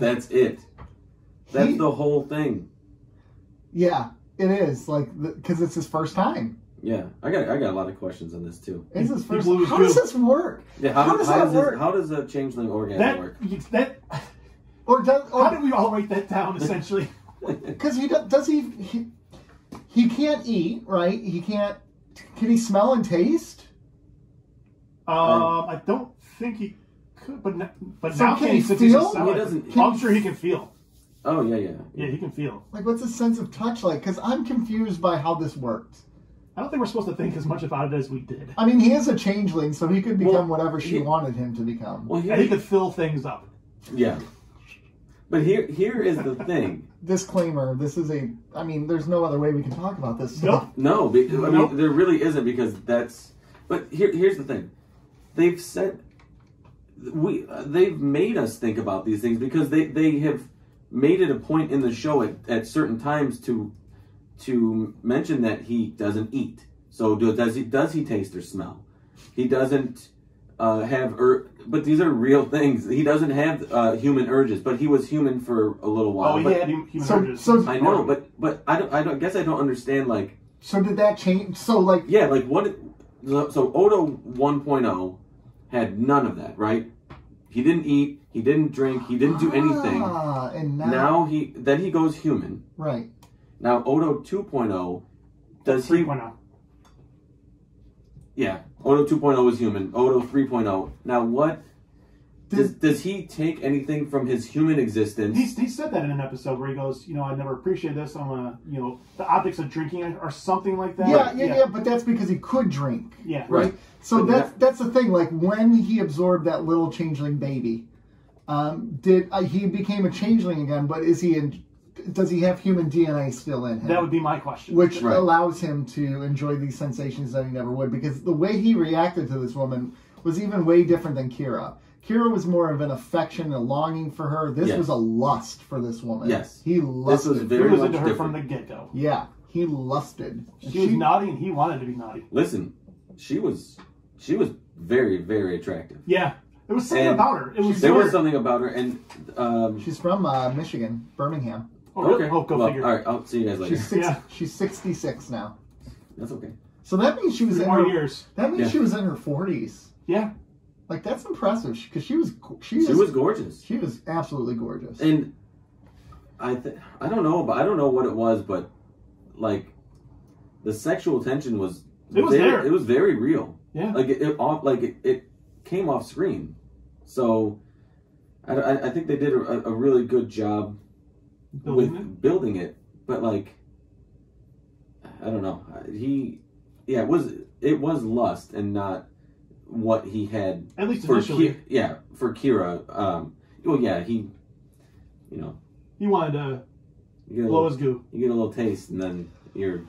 That's it. That's he, the whole thing. Yeah, it is. Like, because it's his first time. Yeah, I got I got a lot of questions on this too. It's his first. How too. does this work? Yeah, how, how does how that does work? This, how does a changeling organ that, work? That, or does or, how did we all write that down essentially? Because he does, does he, he he can't eat, right? He can't. Can he smell and taste? Um, I don't think he could, but no, but so now can he feel? He doesn't, can, I'm sure he can feel. Oh yeah, yeah, yeah, he can feel. Like, what's his sense of touch like? Because I'm confused by how this worked. I don't think we're supposed to think as much about it as we did. I mean, he is a changeling, so he could become well, whatever she he, wanted him to become. Well, here, and he could fill things up. Yeah, but here, here is the thing. Disclaimer: This is a. I mean, there's no other way we can talk about this. Nope. No, be, I mean, nope. there really isn't because that's. But here, here's the thing. They've said we. Uh, they've made us think about these things because they, they have made it a point in the show at, at certain times to to mention that he doesn't eat. So do, does he does he taste or smell? He doesn't uh, have ur but these are real things. He doesn't have uh, human urges, but he was human for a little while. Oh, he but, had human so, urges. So, I know, but but I don't. I don't, I guess I don't understand. Like, so did that change? So like yeah, like what? So Odo one point oh. had none of that, right? He didn't eat, he didn't drink, he didn't do anything. Ah, and now, now he then he goes human. Right. Now Odo two point oh does he three point oh. Yeah, Odo two point oh is human. Odo three point oh. Now what Did, does does he take anything from his human existence? He he said that in an episode where he goes, you know, I never appreciate this. I'm gonna, you know, the optics of drinking or something like that. Yeah, yeah, yeah. yeah but that's because he could drink. Yeah, right. right? So but that's that, that's the thing. Like when he absorbed that little changeling baby, um, did uh, he became a changeling again? But is he in? Does he have human D N A still in him? That would be my question. Which right. allows him to enjoy these sensations that he never would, because the way he reacted to this woman was even way different than Kira. Kira was more of an affection, a longing for her. This yes. was a lust for this woman. Yes. He lusted. This was very he was into her different. from the get-go. Yeah. He lusted. She, she was naughty and he wanted to be naughty. Listen, she was she was very, very attractive. Yeah. There was something and about her. It was there weird. was something about her. and um, She's from uh, Michigan, Birmingham. Oh, okay. okay. Oh, go well, figure. All right. I'll see you guys later. She's, six, yeah. she's sixty-six now. That's okay. So that means she was, in her, years. That means yeah. she was in her forties. Yeah. Like, that's impressive, because she was... She, she was, was gorgeous. She was absolutely gorgeous. And I th I don't know, but I don't know what it was, but, like, the sexual tension was... It was very, there. It was very real. Yeah. Like, it, it off, like it, it came off screen. So, I, I, I think they did a, a really good job building with it? building it. But, like, I don't know. He... Yeah, it was, it was lust and not... what he had at least for initially Ki yeah for Kira um well yeah he you know he wanted to you get blow little, his goo you get a little taste and then you're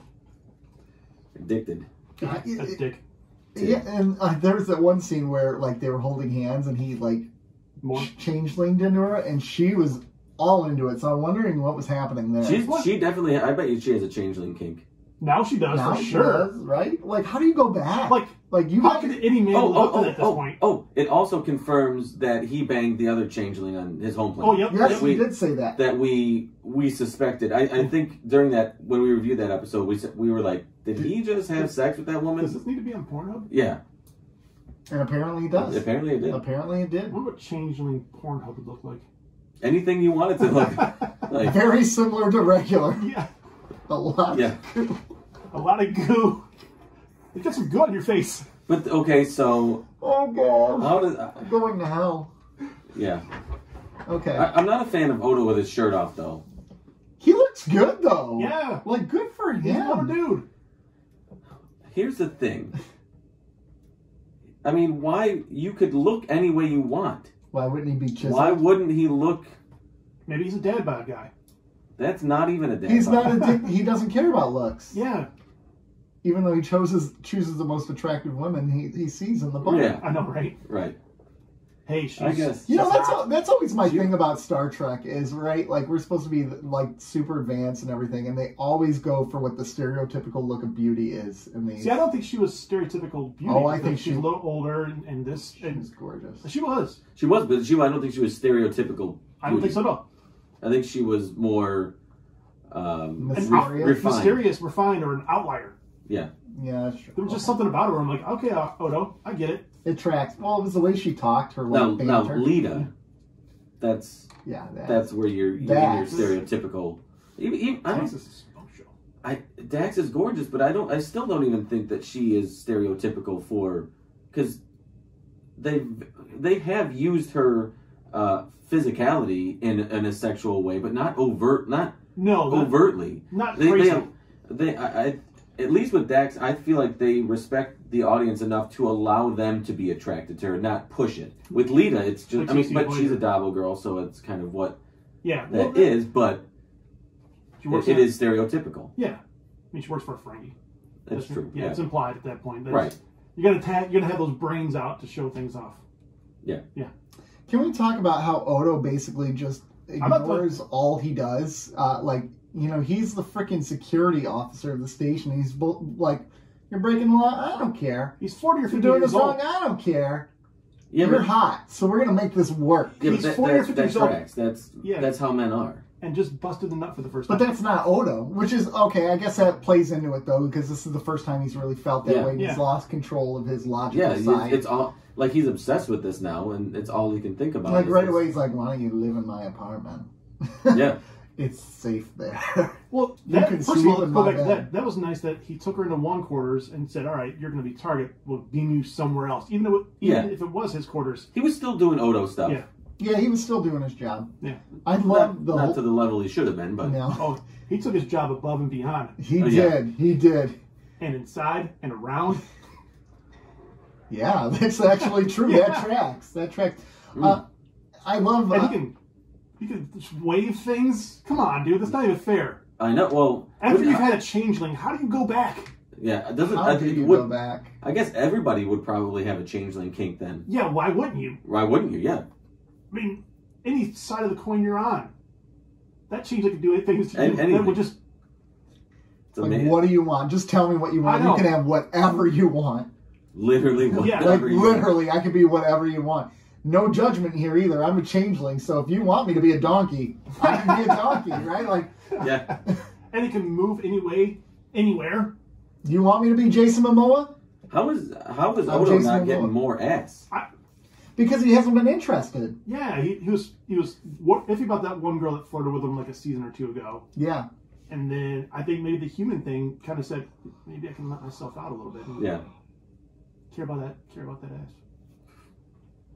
addicted uh, addicted yeah and uh, there was that one scene where like they were holding hands and he like More? changelinged into her and she was all into it, so I'm wondering what was happening there. She's, she definitely I bet you she has a changeling kink. Now she does, now for she sure. Does, right? Like, how do you go back? Like, like you how could any man oh, oh, oh, at this oh, point? Oh, it also confirms that he banged the other changeling on his home planet. Oh, yep. Yes, we did say that. That we we suspected. I, I think during that, when we reviewed that episode, we we were like, did he just have sex with that woman? Does this need to be on Pornhub? Yeah. And apparently he does. Apparently it did. Apparently it did. I wonder what changeling Pornhub would look like. Anything you wanted to look like. Very similar to regular. Yeah. A lot yeah. of goo. A lot of goo. You got some goo on your face. But, okay, so... Oh, God. How does, uh, I'm going to hell. Yeah. Okay. I, I'm not a fan of Odo with his shirt off, though. He looks good, though. Yeah. Like, good for him. He's a dude. Here's the thing. I mean, why? You could look any way you want. Why wouldn't he be chiseled? Why wouldn't he look? Maybe he's a dad bod guy. That's not even a dad bod. He's not a dick. He doesn't care about looks. Yeah. Even though he chooses chooses the most attractive women he, he sees in the book. Yeah, I know, right? Right. Hey, she's, I guess. You know, that's all, that's always my she, thing about Star Trek is, right, like, we're supposed to be, like, super advanced and everything, and they always go for what the stereotypical look of beauty is in these. See, I don't think she was stereotypical beauty. Oh, I think she, she's a little older, and, and this... She and, was gorgeous. She was. She was, but she, I don't think she was stereotypical beauty. I don't think so at all. I think she was more... Um, an out, refined. Mysterious, refined, or an outlier. Yeah. Yeah, that's true. There was just something about her. I'm like, okay, Odo, I get it. It tracks. Well, it was the way she talked. Her no, no, Lita. That's yeah. That, that's where you're you your stereotypical. Even, even, I Dax is special. I Dax is gorgeous, but I don't. I still don't even think that she is stereotypical for, because they they have used her uh, physicality in in a sexual way, but not overt. Not no overtly. Not, not they, crazy. They, have, they I. I At least with Dax, I feel like they respect the audience enough to allow them to be attracted to her, not push it. With Lita, it's just... Which I mean, but Voyager. She's a Dabo girl, so it's kind of what yeah, that well, is, but it, it is stereotypical. Yeah. I mean, she works for a Ferengi. That's, That's true. Yeah, yeah, it's implied at that point. That right. Is, you're going to you're gonna have those brains out to show things off. Yeah. Yeah. Can we talk about how Odo basically just ignores all he does? Uh, like... You know, he's the freaking security officer of the station. He's like, you're breaking the law? I don't care. He's forty or fifty years old. You're doing this wrong? I don't care. Yeah, you're hot, so we're going to make this work. Yeah, he's that, forty or fifty years old. That's, yeah. That's how men are. And just busted the nut for the first time. But that's not Odo, which is, okay, I guess that plays into it, though, because this is the first time he's really felt that yeah. way. And yeah. He's lost control of his logical yeah, side. It's all... Like, he's obsessed with this now, and it's all he can think about. Like, right this. away, he's like, why don't you live in my apartment? Yeah. It's safe there. Well, that, first of all, go back to that. That was nice that he took her into one quarters and said, all right, you're going to be target. We'll beam you somewhere else. Even, though, even yeah. if it was his quarters. He was still doing Odo stuff. Yeah, yeah, he was still doing his job. Yeah, I love the Not whole... to the level he should have been, but... No. Oh, he took his job above and beyond. He oh, did. Yeah. He did. And inside and around. Yeah, that's actually true. Yeah. That tracks. That tracks. Mm. Uh, I love... And uh, he can, You could just wave things? Come on, dude. That's not even fair. I know. Well, after you've I, had a changeling, how do you go back? Yeah, it doesn't. How I, do you would, go back? I guess everybody would probably have a changeling kink then. Yeah, why wouldn't you? Why wouldn't you? Yeah. I mean, any side of the coin you're on, that changeling could do anything. That would just. It's like, amazing. What do you want? Just tell me what you want. You can have whatever you want. Literally, whatever. Yeah. Like, you literally, want. I could be whatever you want. No judgment here either. I'm a changeling, so if you want me to be a donkey, I can be a donkey, right? Like, yeah. And it can move any way, anywhere. You want me to be Jason Momoa? How is how is Odo not Momoa. getting more ass? I, because he hasn't been interested. Yeah, he, he was he was iffy about that one girl that flirted with him like a season or two ago. Yeah. And then I think maybe the human thing kind of said, maybe I can let myself out a little bit. And yeah. Care about that. Care about that ass.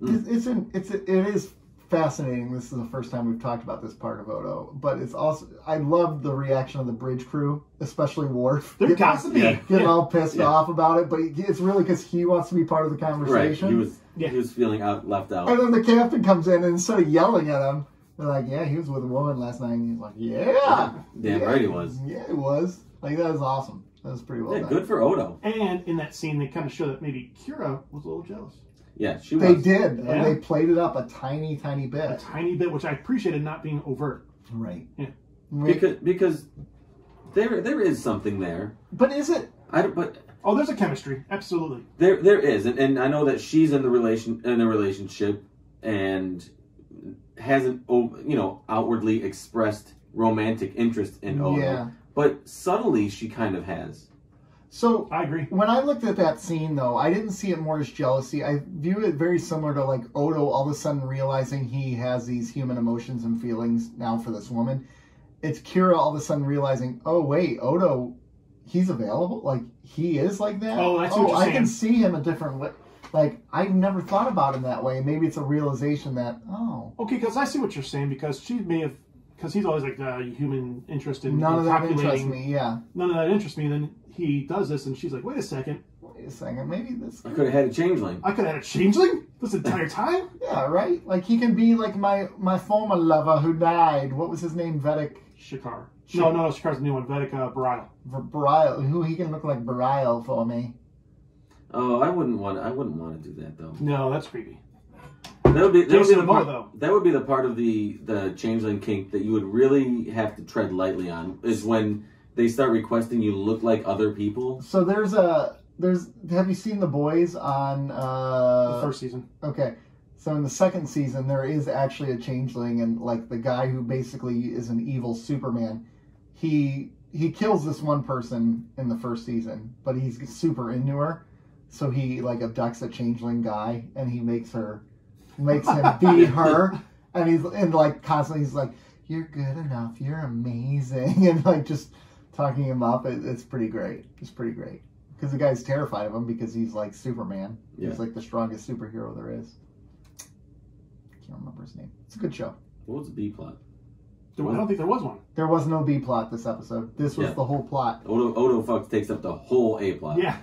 It's, it's an, it's it is fascinating. This is the first time we've talked about this part of Odo, but it's also I love the reaction of the bridge crew, especially Worf. They're gossiping, yeah. getting yeah. all pissed yeah. off about it. But it's really because he wants to be part of the conversation. Right. He was yeah. he was feeling out, left out. And then the captain comes in and instead of yelling at him, they're like, "Yeah, he was with a woman last night." And he's like, "Yeah, damn yeah, right he was. Yeah, it was like that was awesome. That was pretty well yeah, done. Good for Odo." And in that scene, they kind of show that maybe Kira was a little jealous. Yeah, she was. They did, yeah. and they played it up a tiny, tiny bit. A tiny bit, which I appreciated not being overt. Right. Yeah. Because because there there is something there. But is it? I don't, but oh, there's a chemistry, absolutely. There there is, and, and I know that she's in the relation in a relationship and hasn't you know outwardly expressed romantic interest in Odo, yeah. but subtly she kind of has. So I agree. When I looked at that scene, though, I didn't see it more as jealousy. I view it very similar to like Odo all of a sudden realizing he has these human emotions and feelings now for this woman. It's Kira all of a sudden realizing, oh wait, Odo, he's available. Like he is like that. Oh, that's oh, what you're I saying. can see him a different way. Like I've never thought about him that way. Maybe it's a realization that oh, okay, because I see what you're saying. Because she may have, because he's always like the uh, human interest in none in of that interests me. Yeah, none of that interests me. Then he does this, and she's like, wait a second. Wait a second, maybe this... I could have had a changeling. I could have had a changeling this entire time? Yeah, right? Like, he can be like my, my former lover who died. What was his name? Vedic? Shikar. Shikar. No, no, Shikar's the new one. Vedic uh, Burial. Burial. Who, he can look like Burial for me. Oh, I wouldn't want to, I wouldn't want to do that, though. No, that's creepy. That would be, that would be the part, though. That would be the part of the, the changeling kink that you would really have to tread lightly on, is when they start requesting you look like other people. So there's a, there's, have you seen The Boys on, uh... the first season. Okay. So in the second season, there is actually a changeling, and, like, the guy who basically is an evil Superman, he, he kills this one person in the first season, but he's super into her, so he, like, abducts a changeling guy, and he makes her... makes him be her, and he's and like constantly he's like, you're good enough, you're amazing, and like just talking him up. It, it's pretty great. It's pretty great because the guy's terrified of him because he's like Superman. Yeah. He's like the strongest superhero there is. I can't remember his name. It's a good show. What was the B plot? There, I don't think there was one. There was no B plot this episode. This was yeah. the whole plot. Odo Odo fucks takes up the whole A plot. Yeah.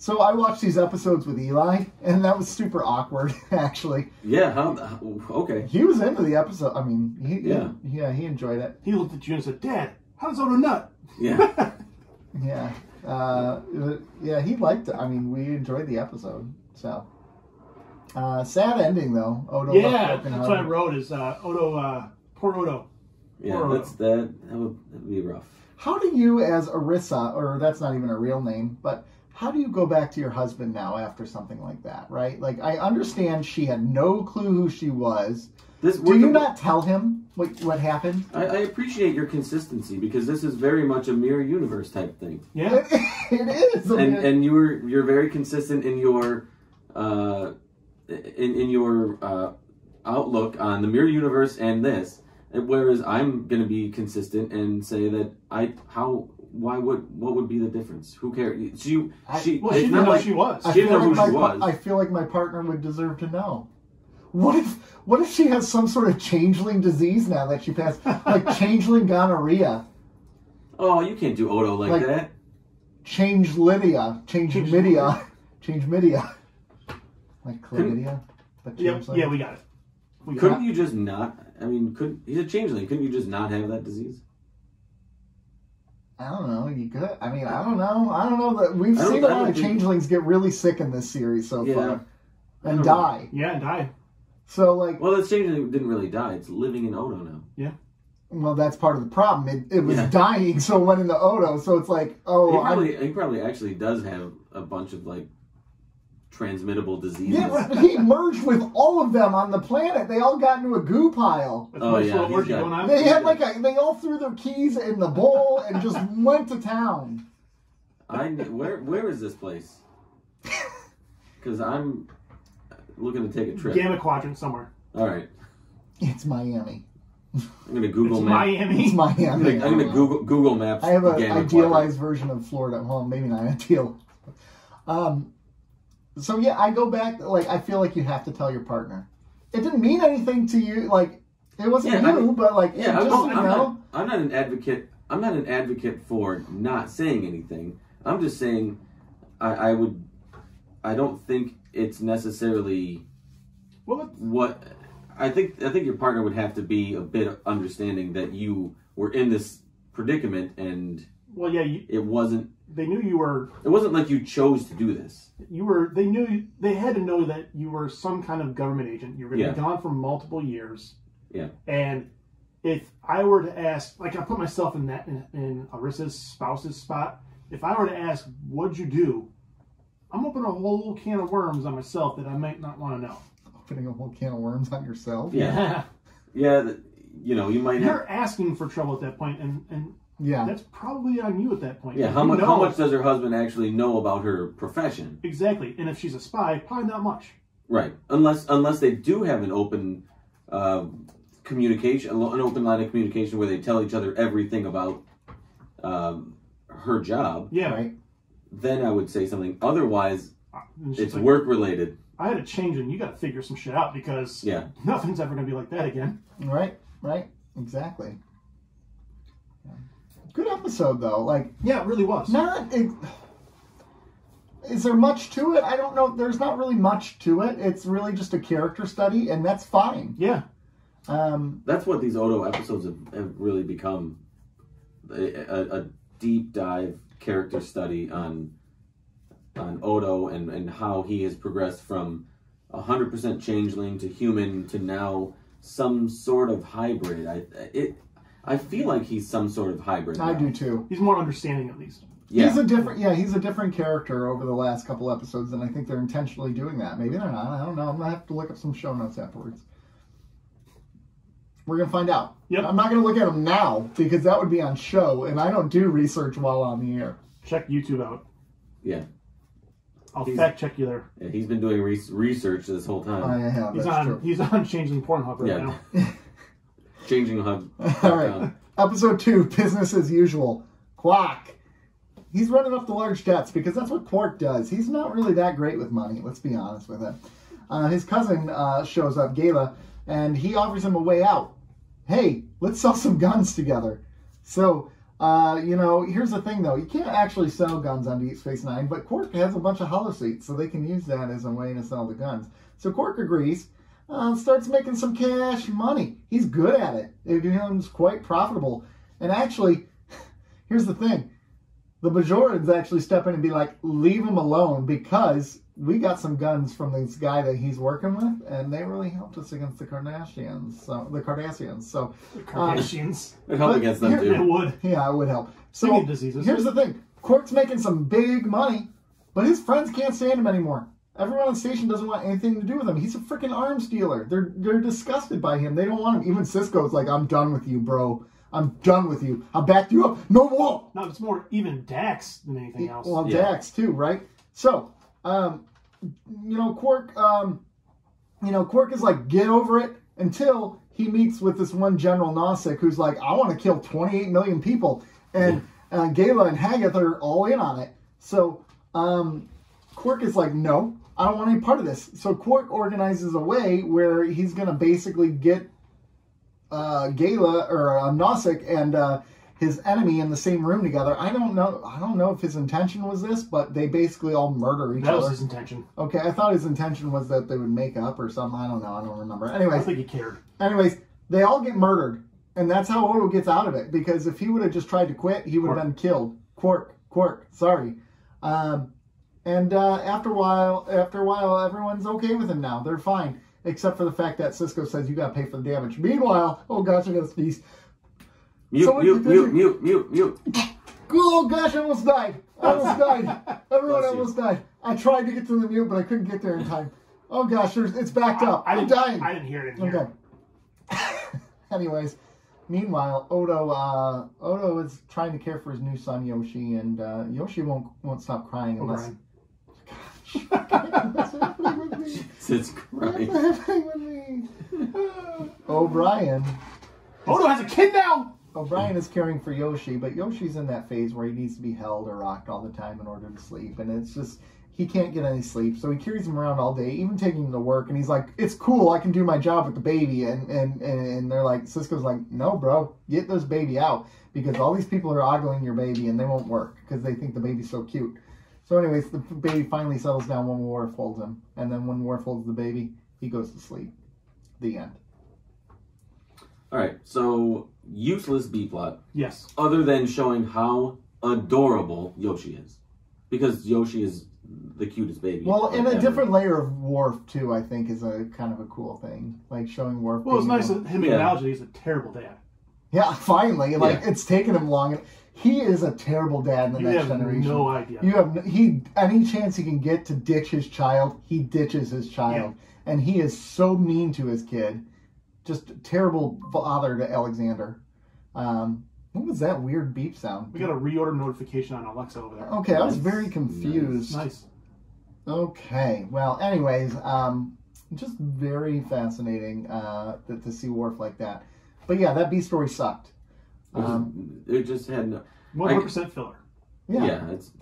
So I watched these episodes with Eli, and that was super awkward, actually. Yeah, how, okay. He was into the episode. I mean, he, yeah. He, yeah, he enjoyed it. He looked at you and said, Dad, how does Odo nut? Yeah. yeah. Uh, yeah, he liked it. I mean, we enjoyed the episode, so. Uh, sad ending, though. Odo yeah, that's home. What I wrote is uh, Odo, uh, poor Odo. Yeah, poor that's, Odo. That, that would be rough. How do you, as Orissa, or that's not even a real name, but... how do you go back to your husband now after something like that, right? Like, I understand she had no clue who she was. This, do you the, not tell him what, what happened? I, I appreciate your consistency, because this is very much a mirror universe type thing. Yeah, it, it is. And, and you were, you're very consistent in your uh, in, in your uh, outlook on the mirror universe and this, whereas I'm going to be consistent and say that I... how. Why would what would be the difference? Who cares? She I, she well, she didn't know like, who she was. She didn't know who she was. I feel like my partner would deserve to know. What if what if she has some sort of changeling disease now that she passed, like changeling gonorrhea? Oh, you can't do Odo like, like that. Change Lydia, change, change Midia, change Midia, like chlamydia. But yep, yeah, we got it. We couldn't got you just not? I mean, could he's a changeling? Couldn't you just not have that disease? I don't know. You could. I mean, I don't know. I don't know that we've seen a lot of changelings get really sick in this series so yeah. far, and die. Know. Yeah, and die. So like, well, this changeling didn't really die. It's living in Odo now. Yeah. Well, that's part of the problem. It, it was yeah. dying, so it went into Odo. So it's like, oh, he probably, he probably actually does have a bunch of like transmittable diseases. Yeah, but he merged with all of them on the planet. They all got into a goo pile. That's oh yeah, got, going on. They had like a, they all threw their keys in the bowl and just went to town. I where where is this place? Because I'm looking to take a trip. Gamma Quadrant somewhere. All right, it's Miami. I'm gonna Google Maps. Miami. It's Miami. I'm gonna, I'm gonna Google Google Maps. I have an idealized version of Florida. Well, maybe not ideal. Um. So, yeah, I go back, like, I feel like you have to tell your partner. It didn't mean anything to you, like, it wasn't yeah, you, I, but, like, yeah, just, I'm, you know. Not, I'm not an advocate, I'm not an advocate for not saying anything. I'm just saying I, I would, I don't think it's necessarily what? what, I think, I think your partner would have to be a bit understanding that you were in this predicament and well, yeah, you, it wasn't. They knew you were... It wasn't like you chose to do this. You were... They knew... They had to know that you were some kind of government agent. You were going to yeah. be gone for multiple years. Yeah. And if I were to ask... Like, I put myself in that... In, in Orissa's spouse's spot. If I were to ask, what'd you do? I'm opening a whole can of worms on myself that I might not want to know. Opening a whole can of worms on yourself? Yeah. yeah, the, you know, you might You're have... asking for trouble at that point, and... and yeah, that's probably on you at that point. Yeah, how much, how much does her husband actually know about her profession? Exactly, and if she's a spy, probably not much. Right, unless unless they do have an open uh, communication, an open line of communication where they tell each other everything about um, her job. Yeah, right. Then I would say something. Otherwise, it's like, work related. I had a change, and you got to figure some shit out because yeah. nothing's ever going to be like that again. Right, right, exactly. Good episode, though. Like, yeah, it really was. Not. It, is there much to it? I don't know. There's not really much to it. It's really just a character study, and that's fine. Yeah. Um, that's what these Odo episodes have, have really become. A, a, a deep dive character study on on Odo and, and how he has progressed from one hundred percent changeling to human to now some sort of hybrid. I it I feel like he's some sort of hybrid. I now. do too. He's more understanding at least. Yeah. He's a different yeah, he's a different character over the last couple episodes, and I think they're intentionally doing that. Maybe they're not. I don't know. I'm gonna have to look up some show notes afterwards. We're going to find out. Yep. I'm not going to look at them now because that would be on show, and I don't do research while on the air. Check YouTube out. Yeah. I'll he's, fact check you there. Yeah, he's been doing re research this whole time. I have. He's on, true. He's on Changing Pornhub right yeah. now. Changing Hub. All right. Um, Episode two, Business as Usual. Quark. He's running up the large debts because that's what Quark does. He's not really that great with money. Let's be honest with it. Uh, his cousin uh, shows up, Gaila, and he offers him a way out. Hey, let's sell some guns together. So, uh, you know, here's the thing, though. You can't actually sell guns on Deep Space Nine, but Quark has a bunch of holoseats, so they can use that as a way to sell the guns. So Quark agrees, uh, starts making some cash money. He's good at it. It becomes quite profitable. And actually, here's the thing. The Bajorans actually step in and be like, leave him alone because we got some guns from this guy that he's working with, and they really helped us against the Cardassians. So the Cardassians. So the Cardassians. Uh, it helped against them too. It would. Yeah, it would help. So diseases. Here's the thing: Quark's making some big money, but his friends can't stand him anymore. Everyone on the station doesn't want anything to do with him. He's a freaking arms dealer. They're they're disgusted by him. They don't want him. Even Sisko's like, I'm done with you, bro. I'm done with you. I backed you up. No more. No, it's more even Dax than anything else. Well, yeah. Dax too, right? So, um, you know, Quark, um, you know, Quark is like, get over it until he meets with this one General Nosek who's like, I want to kill twenty-eight million people. And yeah. uh, Gaila and Haggith are all in on it. So, um, Quark is like, no, I don't want any part of this. So Quark organizes a way where he's going to basically get Uh, Gaila or uh, Nosek and uh, his enemy in the same room together. I don't know. I don't know if his intention was this, but they basically all murder each other. That was his intention. Okay, I thought his intention was that they would make up or something. I don't know. I don't remember. Anyways, I don't think he cared. Anyways, they all get murdered, and that's how Odo gets out of it. Because if he would have just tried to quit, he would have been killed. Quark, Quark. Sorry. Um, and uh, after a while, after a while, everyone's okay with him now. They're fine. Except for the fact that Sisko says you gotta pay for the damage. Meanwhile, oh gosh, I gotta sneeze. Mute, mute, mute, mute, mute, mute. Oh gosh, I almost died. I almost died. Everyone almost died. I tried to get to the mute, but I couldn't get there in time. Oh gosh, it's backed up. I, I I'm dying. I didn't hear it in here. Okay. Anyways, meanwhile, Odo, uh, Odo is trying to care for his new son Yoshi, and uh, Yoshi won't won't stop crying unless. What's happening with me? It's crying. What's happening with me? O'Brien. Odo has a kid now! O'Brien is caring for Yoshi, but Yoshi's in that phase where he needs to be held or rocked all the time in order to sleep. And it's just, he can't get any sleep. So he carries him around all day, even taking him to work. And he's like, it's cool, I can do my job with the baby. And, and, and they're like, Sisko's like, no, bro, get this baby out. Because all these people are ogling your baby and they won't work because they think the baby's so cute. So anyways, the baby finally settles down when Worf holds him. And then when Worf holds the baby, he goes to sleep. The end. All right, so useless B-plot. Yes. Other than showing how adorable Yoshi is. Because Yoshi is the cutest baby. Well, and a different layer of Worf, too, I think, is a kind of a cool thing. Like showing Worf. Well, it's nice that him acknowledging he's a terrible dad. Yeah, finally. Like, yeah. It's taken him long. He is a terrible dad in the you Next Generation. You have no idea. You have he any chance he can get to ditch his child, he ditches his child, yeah. And he is so mean to his kid. Just a terrible father to Alexander. Um, what was that weird beep sound? We got a reorder notification on Alexa over there. Okay, nice. I was very confused. Nice. Nice. Okay. Well, anyways, um, just very fascinating uh, that to see Worf like that. But yeah, that B story sucked. Um, it just had no one hundred percent filler. Yeah, yeah, it's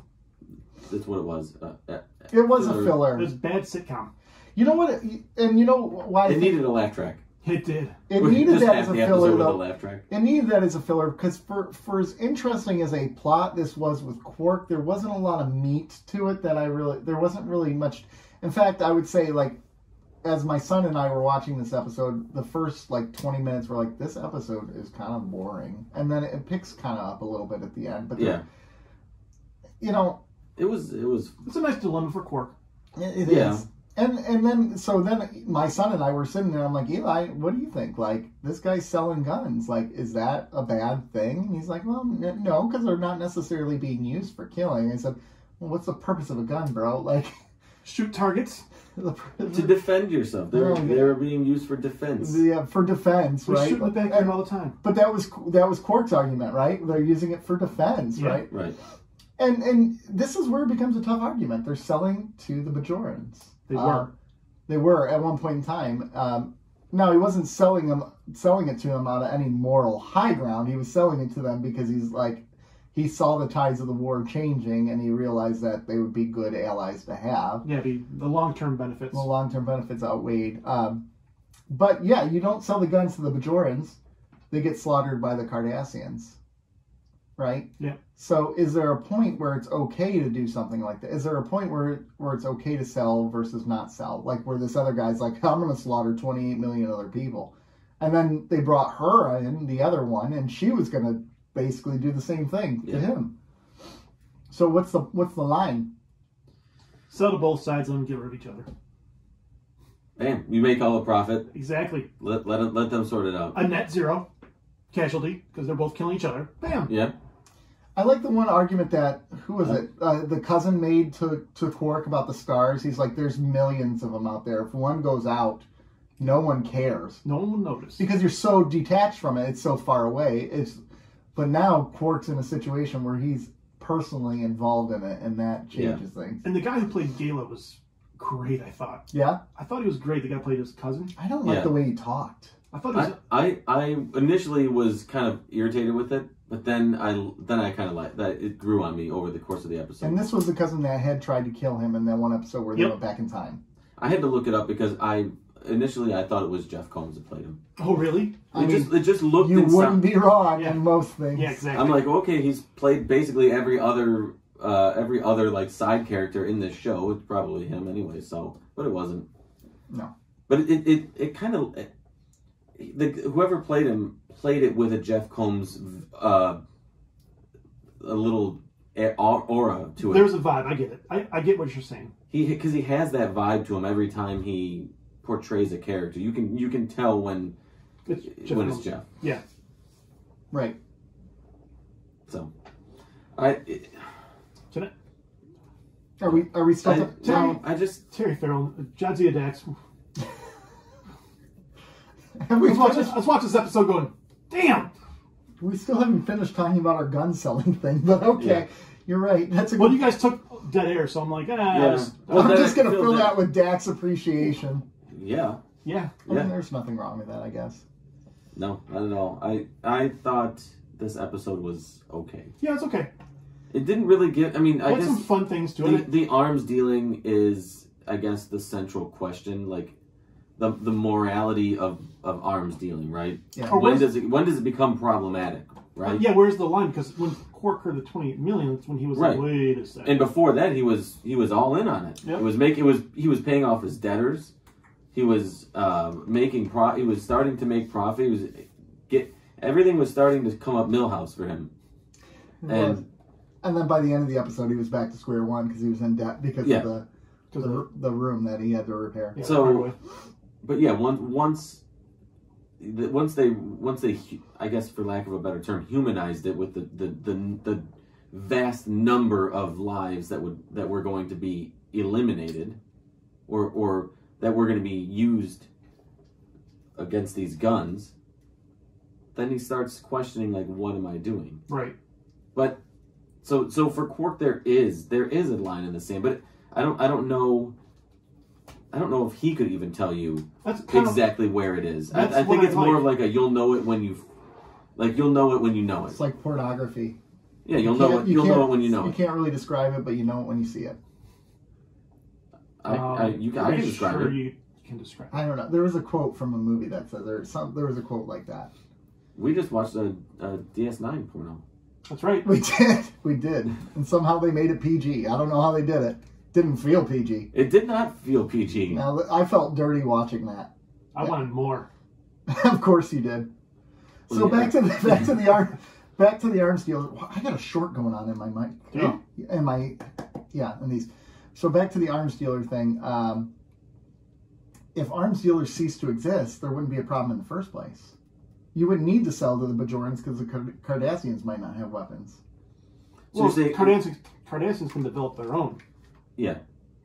that's what it was. Uh, uh, it was filler. a filler. It was bad sitcom. You know what? It, and you know why? It needed a laugh track. It did. It needed that as a filler, though. Left, right? It needed that as a filler, because for, for as interesting as a plot this was with Quark, there wasn't a lot of meat to it that I really... There wasn't really much... In fact, I would say, like, as my son and I were watching this episode, the first, like, twenty minutes were like, this episode is kind of boring. And then it picks kind of up a little bit at the end. But, yeah. You know... It was... It was... It's a nice dilemma for Quark. It, it yeah. is. And and then, so then my son and I were sitting there, I'm like, Eli, what do you think? Like, this guy's selling guns. Like, is that a bad thing? And he's like, well, no, because they're not necessarily being used for killing. I said, well, what's the purpose of a gun, bro? Like, shoot targets? the to defend yourself. They're yeah. they're being used for defense. Yeah, for defense, right? We shoot in the backyard all the time. But that was, that was Quark's argument, right? They're using it for defense, yeah. right? Right. And, and this is where it becomes a tough argument. They're selling to the Bajorans. They were, uh, they were at one point in time. Um, no, he wasn't selling them, selling it to them out of any moral high ground. He was selling it to them because he's like, he saw the tides of the war changing, and he realized that they would be good allies to have. Yeah, the the long term benefits. The long term benefits outweighed. Um, but yeah, you don't sell the guns to the Bajorans; they get slaughtered by the Cardassians, right? Yeah. So is there a point where it's okay to do something like that? Is there a point where where it's okay to sell versus not sell? Like where this other guy's like, I'm going to slaughter twenty-eight million other people. And then they brought her in, the other one, and she was going to basically do the same thing yeah. to him. So what's the what's the line? Sell to both sides, let them get rid of each other. Man, you make all the profit. Exactly. Let, let, let them sort it out. A net zero casualty, because they're both killing each other. Bam. Yeah. I like the one argument that, who was it, uh, the cousin made to, to Quark about the stars. He's like, there's millions of them out there. If one goes out, no one cares. No one will notice. Because you're so detached from it. It's so far away. It's, but now Quark's in a situation where he's personally involved in it, and that changes yeah. things. And the guy who played Gaila was great, I thought. Yeah? I thought he was great. The guy played his cousin. I don't like yeah. the way he talked. I thought he was... I, I, I initially was kind of irritated with it. But then I then I kind of like that it grew on me over the course of the episode. And this was the cousin that had tried to kill him in that one episode where they yep. went back in time. I had to look it up because I initially I thought it was Jeff Combs that played him. Oh really? It I just mean, it just looked. You wouldn't be wrong yeah. in most things. Yeah, exactly. I'm like, okay, he's played basically every other uh, every other like side character in this show. It's probably him anyway. So, but it wasn't. No. But it it it, it kind of. The, whoever played him played it with a Jeff Combs uh, a little aura to it. There's a vibe. I get it. I, I get what you're saying. He because he has that vibe to him every time he portrays a character. You can you can tell when it's Jeff when Combs. It's Jeff. Yeah. Right. So, I. It, Tonight. Are we are we still? I, to, no, I just Terry Farrell, Jadzia Dax. Have we let's, watch, let's watch this episode going, damn! We still haven't finished talking about our gun selling thing, but okay. Yeah. You're right. That's a Well, good... you guys took dead air, so I'm like, ah. Yeah. Just, well, I'm just going to fill that with Dax appreciation. Yeah. Yeah. I mean, yeah. There's nothing wrong with that, I guess. No, not at all. I, I thought this episode was okay. Yeah, it's okay. It didn't really give, I mean, I guess... some fun things to the, it. The arms dealing is, I guess, the central question, like... The, the morality of, of arms dealing, right? Yeah. When does it when does it become problematic, right? Uh, yeah, where's the line? Because when Quark heard the twenty-eight million, that's when he was right. like, wait a second. And before that, he was he was all in on it. Yep. It was make it was he was paying off his debtors. He was uh, making pro. He was starting to make profit. He was get everything was starting to come up Milhouse for him. It and was. And then by the end of the episode, he was back to square one because he was in debt because yeah. of the the, the room that he had to repair. Yeah, so. But yeah, once once once they once they I guess for lack of a better term humanized it with the the, the the vast number of lives that would that were going to be eliminated, or or that were going to be used against these guns, then he starts questioning like, what am I doing? Right. But so so for Quark there is there is a line in the sand, but I don't I don't know. I don't know if he could even tell you exactly of, where it is. I, I think it's I like. more of like a you'll know it when you, like you'll know it when you know it. It's like pornography. Yeah, you'll you know it. You you'll know it when you know you it. You can't really describe it, but you know it when you see it. I, uh, I you I can describe sure it. You can describe. I don't know. There was a quote from a movie that said there some. There was a quote like that. We just watched a, a D S nine porno. That's right. We did. We did. And somehow they made it P G. I don't know how they did it. Didn't feel P G. It did not feel P G. Now, I felt dirty watching that. I yeah. wanted more. Of course you did. So well, yeah. back to the back to the arm back to the arms deal. I got a short going on in my mic. Yeah. In my yeah, in these. So back to the arms dealer thing. Um, if arms dealers ceased to exist, there wouldn't be a problem in the first place. You wouldn't need to sell to the Bajorans because the Cardassians might not have weapons. So well, say, Cardassians, Cardassians can develop their own. Yeah.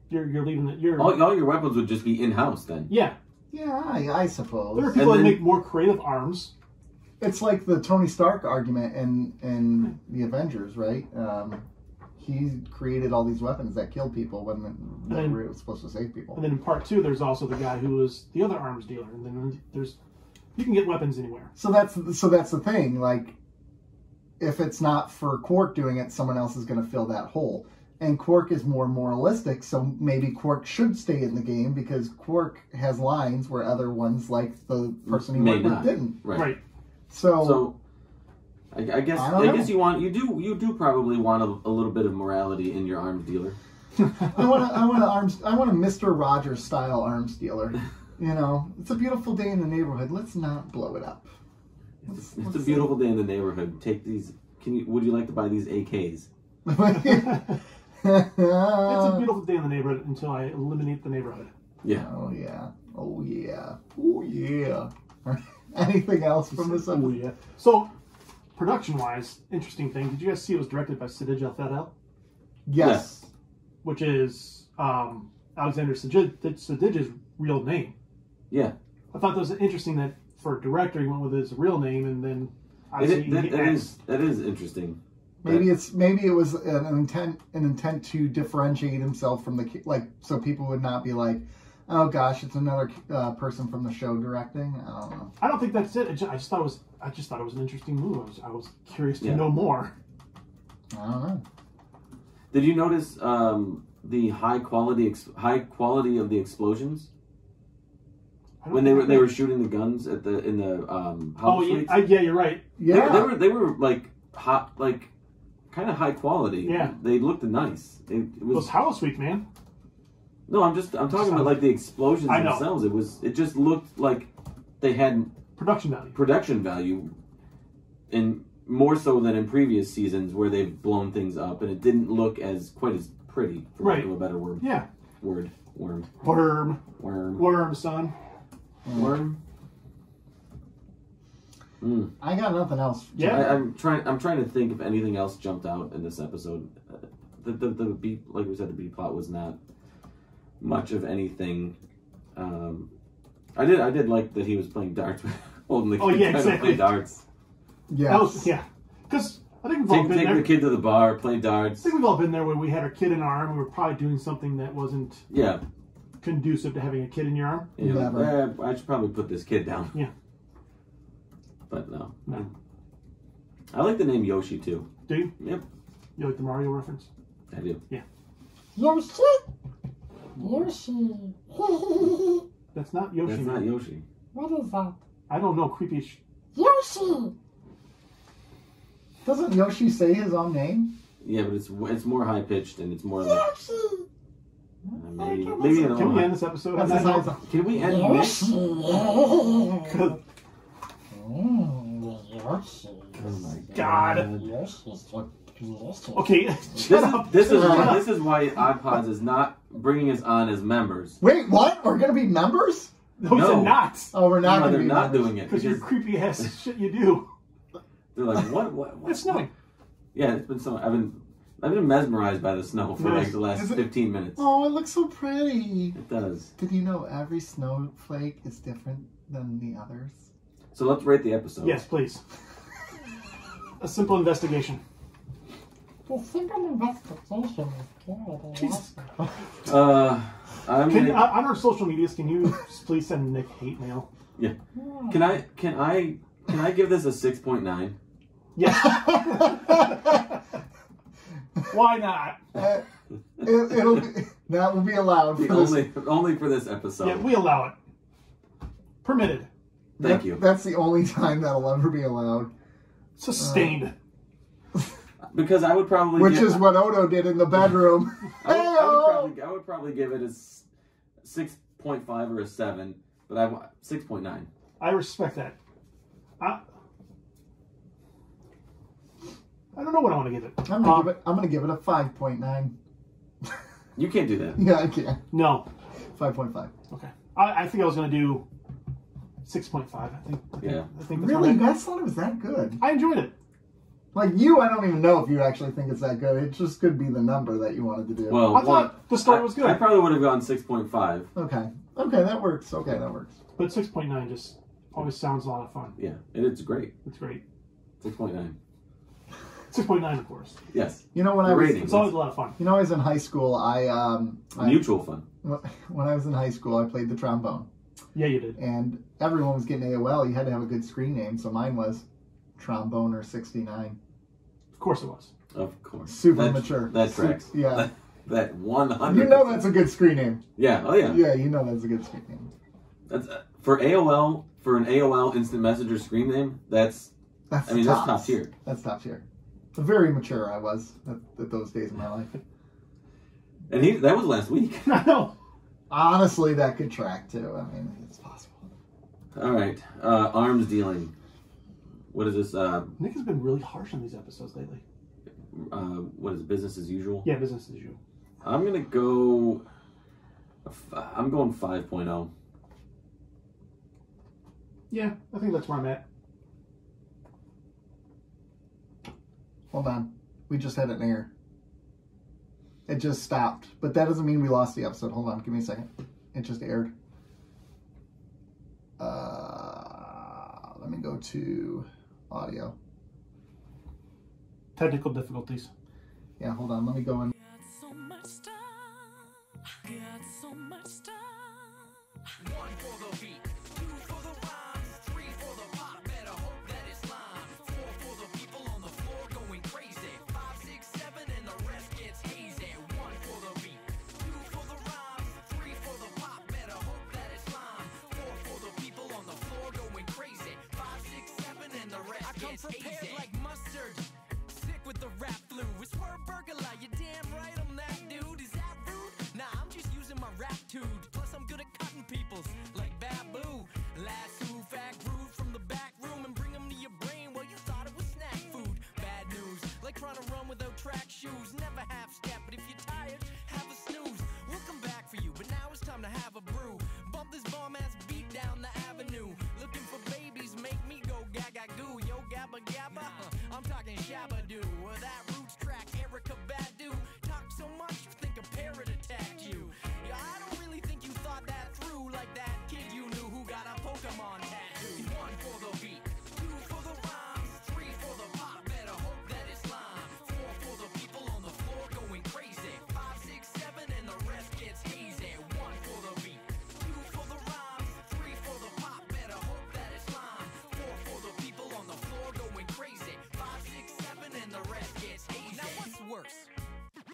You're you're leaving the, you're all, all your weapons would just be in house then. Yeah. Yeah, I, I suppose. There are people then, that make more creative arms. It's like the Tony Stark argument in in the Avengers, right? Um, he created all these weapons that killed people when, when then, it was supposed to save people. And then in part two, there's also the guy who was the other arms dealer, and then there's. You can get weapons anywhere. So that's so that's the thing. Like, if it's not for Quark doing it, someone else is going to fill that hole. And Quark is more moralistic, so maybe Quark should stay in the game because Quark has lines where other ones, like the person he worked with, didn't. Right. right. So, so I, I guess I, I guess you want you do you do probably want a, a little bit of morality in your arms dealer. I want I want arms I want a Mister Rogers style arms dealer. You know, it's a beautiful day in the neighborhood. Let's not blow it up. Let's, it's let's a beautiful see. day in the neighborhood. Take these. Can you? Would you like to buy these A Ks? It's a beautiful day in the neighborhood until I eliminate the neighborhood. Yeah. Oh yeah. Oh yeah. Oh yeah. Anything else from this? Oh yeah. So, production-wise, interesting thing. Did you guys see it was directed by Sajid Al-Fadel? Yes. yes. Which is um, Alexander Sajid, Sajid's real name. Yeah, I thought that was interesting that for a director he went with his real name, and then I see that, that is that is interesting. Maybe that, it's maybe it was an intent an intent to differentiate himself from the like, so people would not be like, oh gosh, it's another uh, person from the show directing. I don't know. I don't think that's it. I just, I just thought it was I just thought it was an interesting move. I was I was curious to yeah. know more. I don't know. Did you notice um, the high quality ex high quality of the explosions? When they were they were shooting the guns at the in the um house oh yeah, I, yeah you're right yeah they, they were they were like hot like kind of high quality yeah they looked nice it, it was house suites man no I'm just I'm talking about like the explosions themselves it was it just looked like they had production value production value and more so than in previous seasons where they've blown things up and it didn't look as quite as pretty for lack of a better word yeah word worm worm worm worm son. Worm. Mm. I got nothing else. Yeah, I, I'm trying. I'm trying to think if anything else jumped out in this episode. Uh, the the the B, like we said, the B plot was not much of anything. Um, I did I did like that he was playing darts. Holding the oh, kid yeah, exactly. to play darts. Yeah, was, yeah. Because I think we've all take, been take there. Take the kid to the bar, play darts. I think we've all been there when we had our kid in our arm. And we were probably doing something that wasn't. Yeah. Conducive to having a kid in your arm. Yeah, like, eh, I should probably put this kid down. Yeah. But no. No. I like the name Yoshi too. Do you? Yep. You like the Mario reference? I do. Yeah. Yoshi! Yoshi. That's not Yoshi. That's not Yoshi. What is that? I don't know. Creepy. Sh Yoshi! Doesn't Yoshi say his own name? Yeah, but it's it's more high pitched and it's more like. Yoshi! Maybe, maybe can we one. end this episode? That's that's not, not, can we end this? Oh my god! Okay, this, this is why, this is why Odd Pods is not bringing us on as members. Wait, what? We're gonna be members? No, no. They're not. Oh, we're not. No, gonna they're be not members. doing it because you're creepy ass shit you do. They're like, what? What? what? It's snowing. Yeah, it's been so. I've been. I've been mesmerized by the snow for like the last it, fifteen minutes. Oh, it looks so pretty. It does. Did you know every snowflake is different than the others? So let's rate the episode. Yes, please. A Simple Investigation. The Simple Investigation is good. Jesus. Uh, I'm can, gonna... On our social medias, can you please send Nick hate mail? Yeah. yeah. Can I? Can I? Can I give this a six point nine? Yeah. Why not? Uh, it, it'll be, That would be allowed. For only, this. only for this episode. Yeah, we allow it. Permitted. Thank that, you. That's the only time that'll ever be allowed. Sustained. Uh, because I would probably... Which give, is what Odo did in the bedroom. I, would, I, would probably, I would probably give it a six point five or a seven, but I six point nine. I respect that. I, I don't know what I want to give it. I'm going to um, give, give it a five point nine. You can't do that. Yeah, I can. No. five point five. Okay. I, I think I was going to do six point five. I think. I think yeah. I think that's really? You guys thought it was that good? I enjoyed it. Like you, I don't even know if you actually think it's that good. It just could be the number that you wanted to do. Well, I thought well, the story I, was good. I probably would have gone six point five. Okay. Okay, that works. Okay, that works. But six point nine just always sounds a lot of fun. Yeah, and it's great. It's great. six point nine. six point nine, of course. Yes. You know, when I was, it's always a lot of fun. You know, I was in high school, I... Um, Mutual I, fun. When I was in high school, I played the trombone. Yeah, you did. And everyone was getting A O L. You had to have a good screen name, so mine was Tromboner sixty-nine. Of course it was. Of course. Super that, mature. That tracks. Super, yeah. That, that one hundred percent. You know that's a good screen name. Yeah, oh yeah. Yeah, you know that's a good screen name. That's uh, for A O L, for an A O L Instant Messenger screen name, that's... That's I mean, tops. that's top tier. That's top tier. Very mature I was at, at those days of my life. And he, that was last week. I know. Honestly, that could track, too. I mean, it's possible. All right. Uh, arms dealing. What is this? Uh, Nick has been really harsh on these episodes lately. Uh, what is it, business as usual? Yeah, business as usual. I'm going to go... I'm going five point oh. Yeah, I think that's where I'm at. Hold on. We just had an error. It just stopped. But that doesn't mean we lost the episode. Hold on. Give me a second. It just aired. Uh, let me go to audio. Technical difficulties. Yeah, hold on. Let me go in. Prepared like mustard, sick with the rap flu. It's word burglar, you damn right I'm that dude. Is that rude? Nah, I'm just using my raptude. Plus I'm good at cutting peoples like Babu. Lasso fat groove from the back room and bring them to your brain while you thought it was snack food. Bad news, like trying to run without track shoes. Never half step, but if you're tired, have a snooze. We'll come back for you, but now it's time to have a brew. Bump this bomb ass beat down the avenue. Looking for babies, make me go gaga goo. Gabba gabba, I'm talking shabadoo. Well, that roots track, Erica Badu. Talk so much, you think a parrot attacked you. Yeah, I don't really think you thought that through. Like that kid you knew who got a Pokemon tattoo. One for the beat, two for the rhymes, three for the pop. Better hope that it's live. Four for the people on the floor going crazy. Five, six, seven, and the rest gets hazy. One for the beat, two for the rhymes, three for the pop. Better hope that it's live. Four for the worse,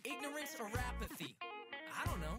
ignorance or apathy, I don't know,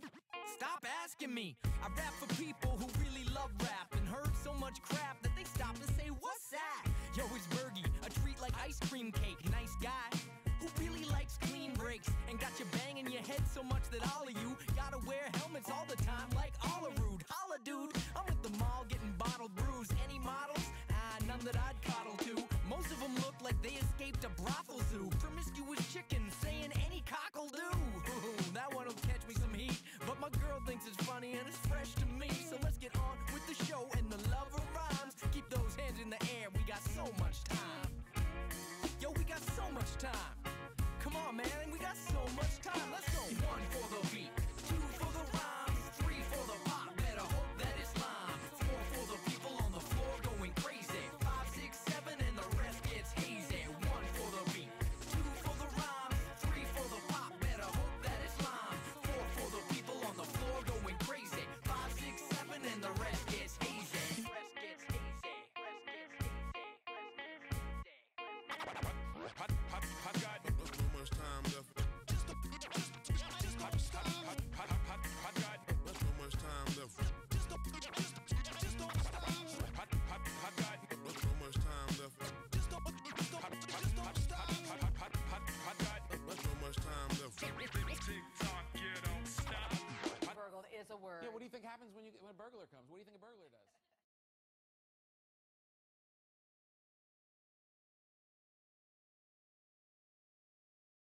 stop asking me. I rap for people who really love rap and heard so much crap that they stop and say, what's that? Yo, it's Bergie, a treat like ice cream cake, nice guy who really likes clean breaks and got you banging your head so much that all of you gotta wear helmets all the time like all a rude, holla dude. I'm at the mall getting bottled brews. Any models? Ah, none that I'd coddle to. Most of them look like they escaped a brothel zoo. Promiscuous chickens saying any cock'll do. Ooh, that one'll catch me some heat, but my girl thinks it's funny and it's fresh to me. So let's get on with the show and the love of rhymes. Keep those hands in the air, we got so much time. Yo, we got so much time. Come on, man, we got so much time. Let's go. One for the beat, two for the rhymes, three for the pop. Better hope that it's live. Four for the people on the floor going crazy. Five, six, seven, and the rest gets hazy. One for the beat, two for the rhymes, three for the pop. Better hope that it's live. Four for the people on the floor going crazy. Five, six, seven, and the rest gets hazy. Rest gets hazy. Rest gets hazy. Rest gets hazy. Rest gets hazy. I've got so much time left. Just a, just happens when you when a burglar comes? What do you think a burglar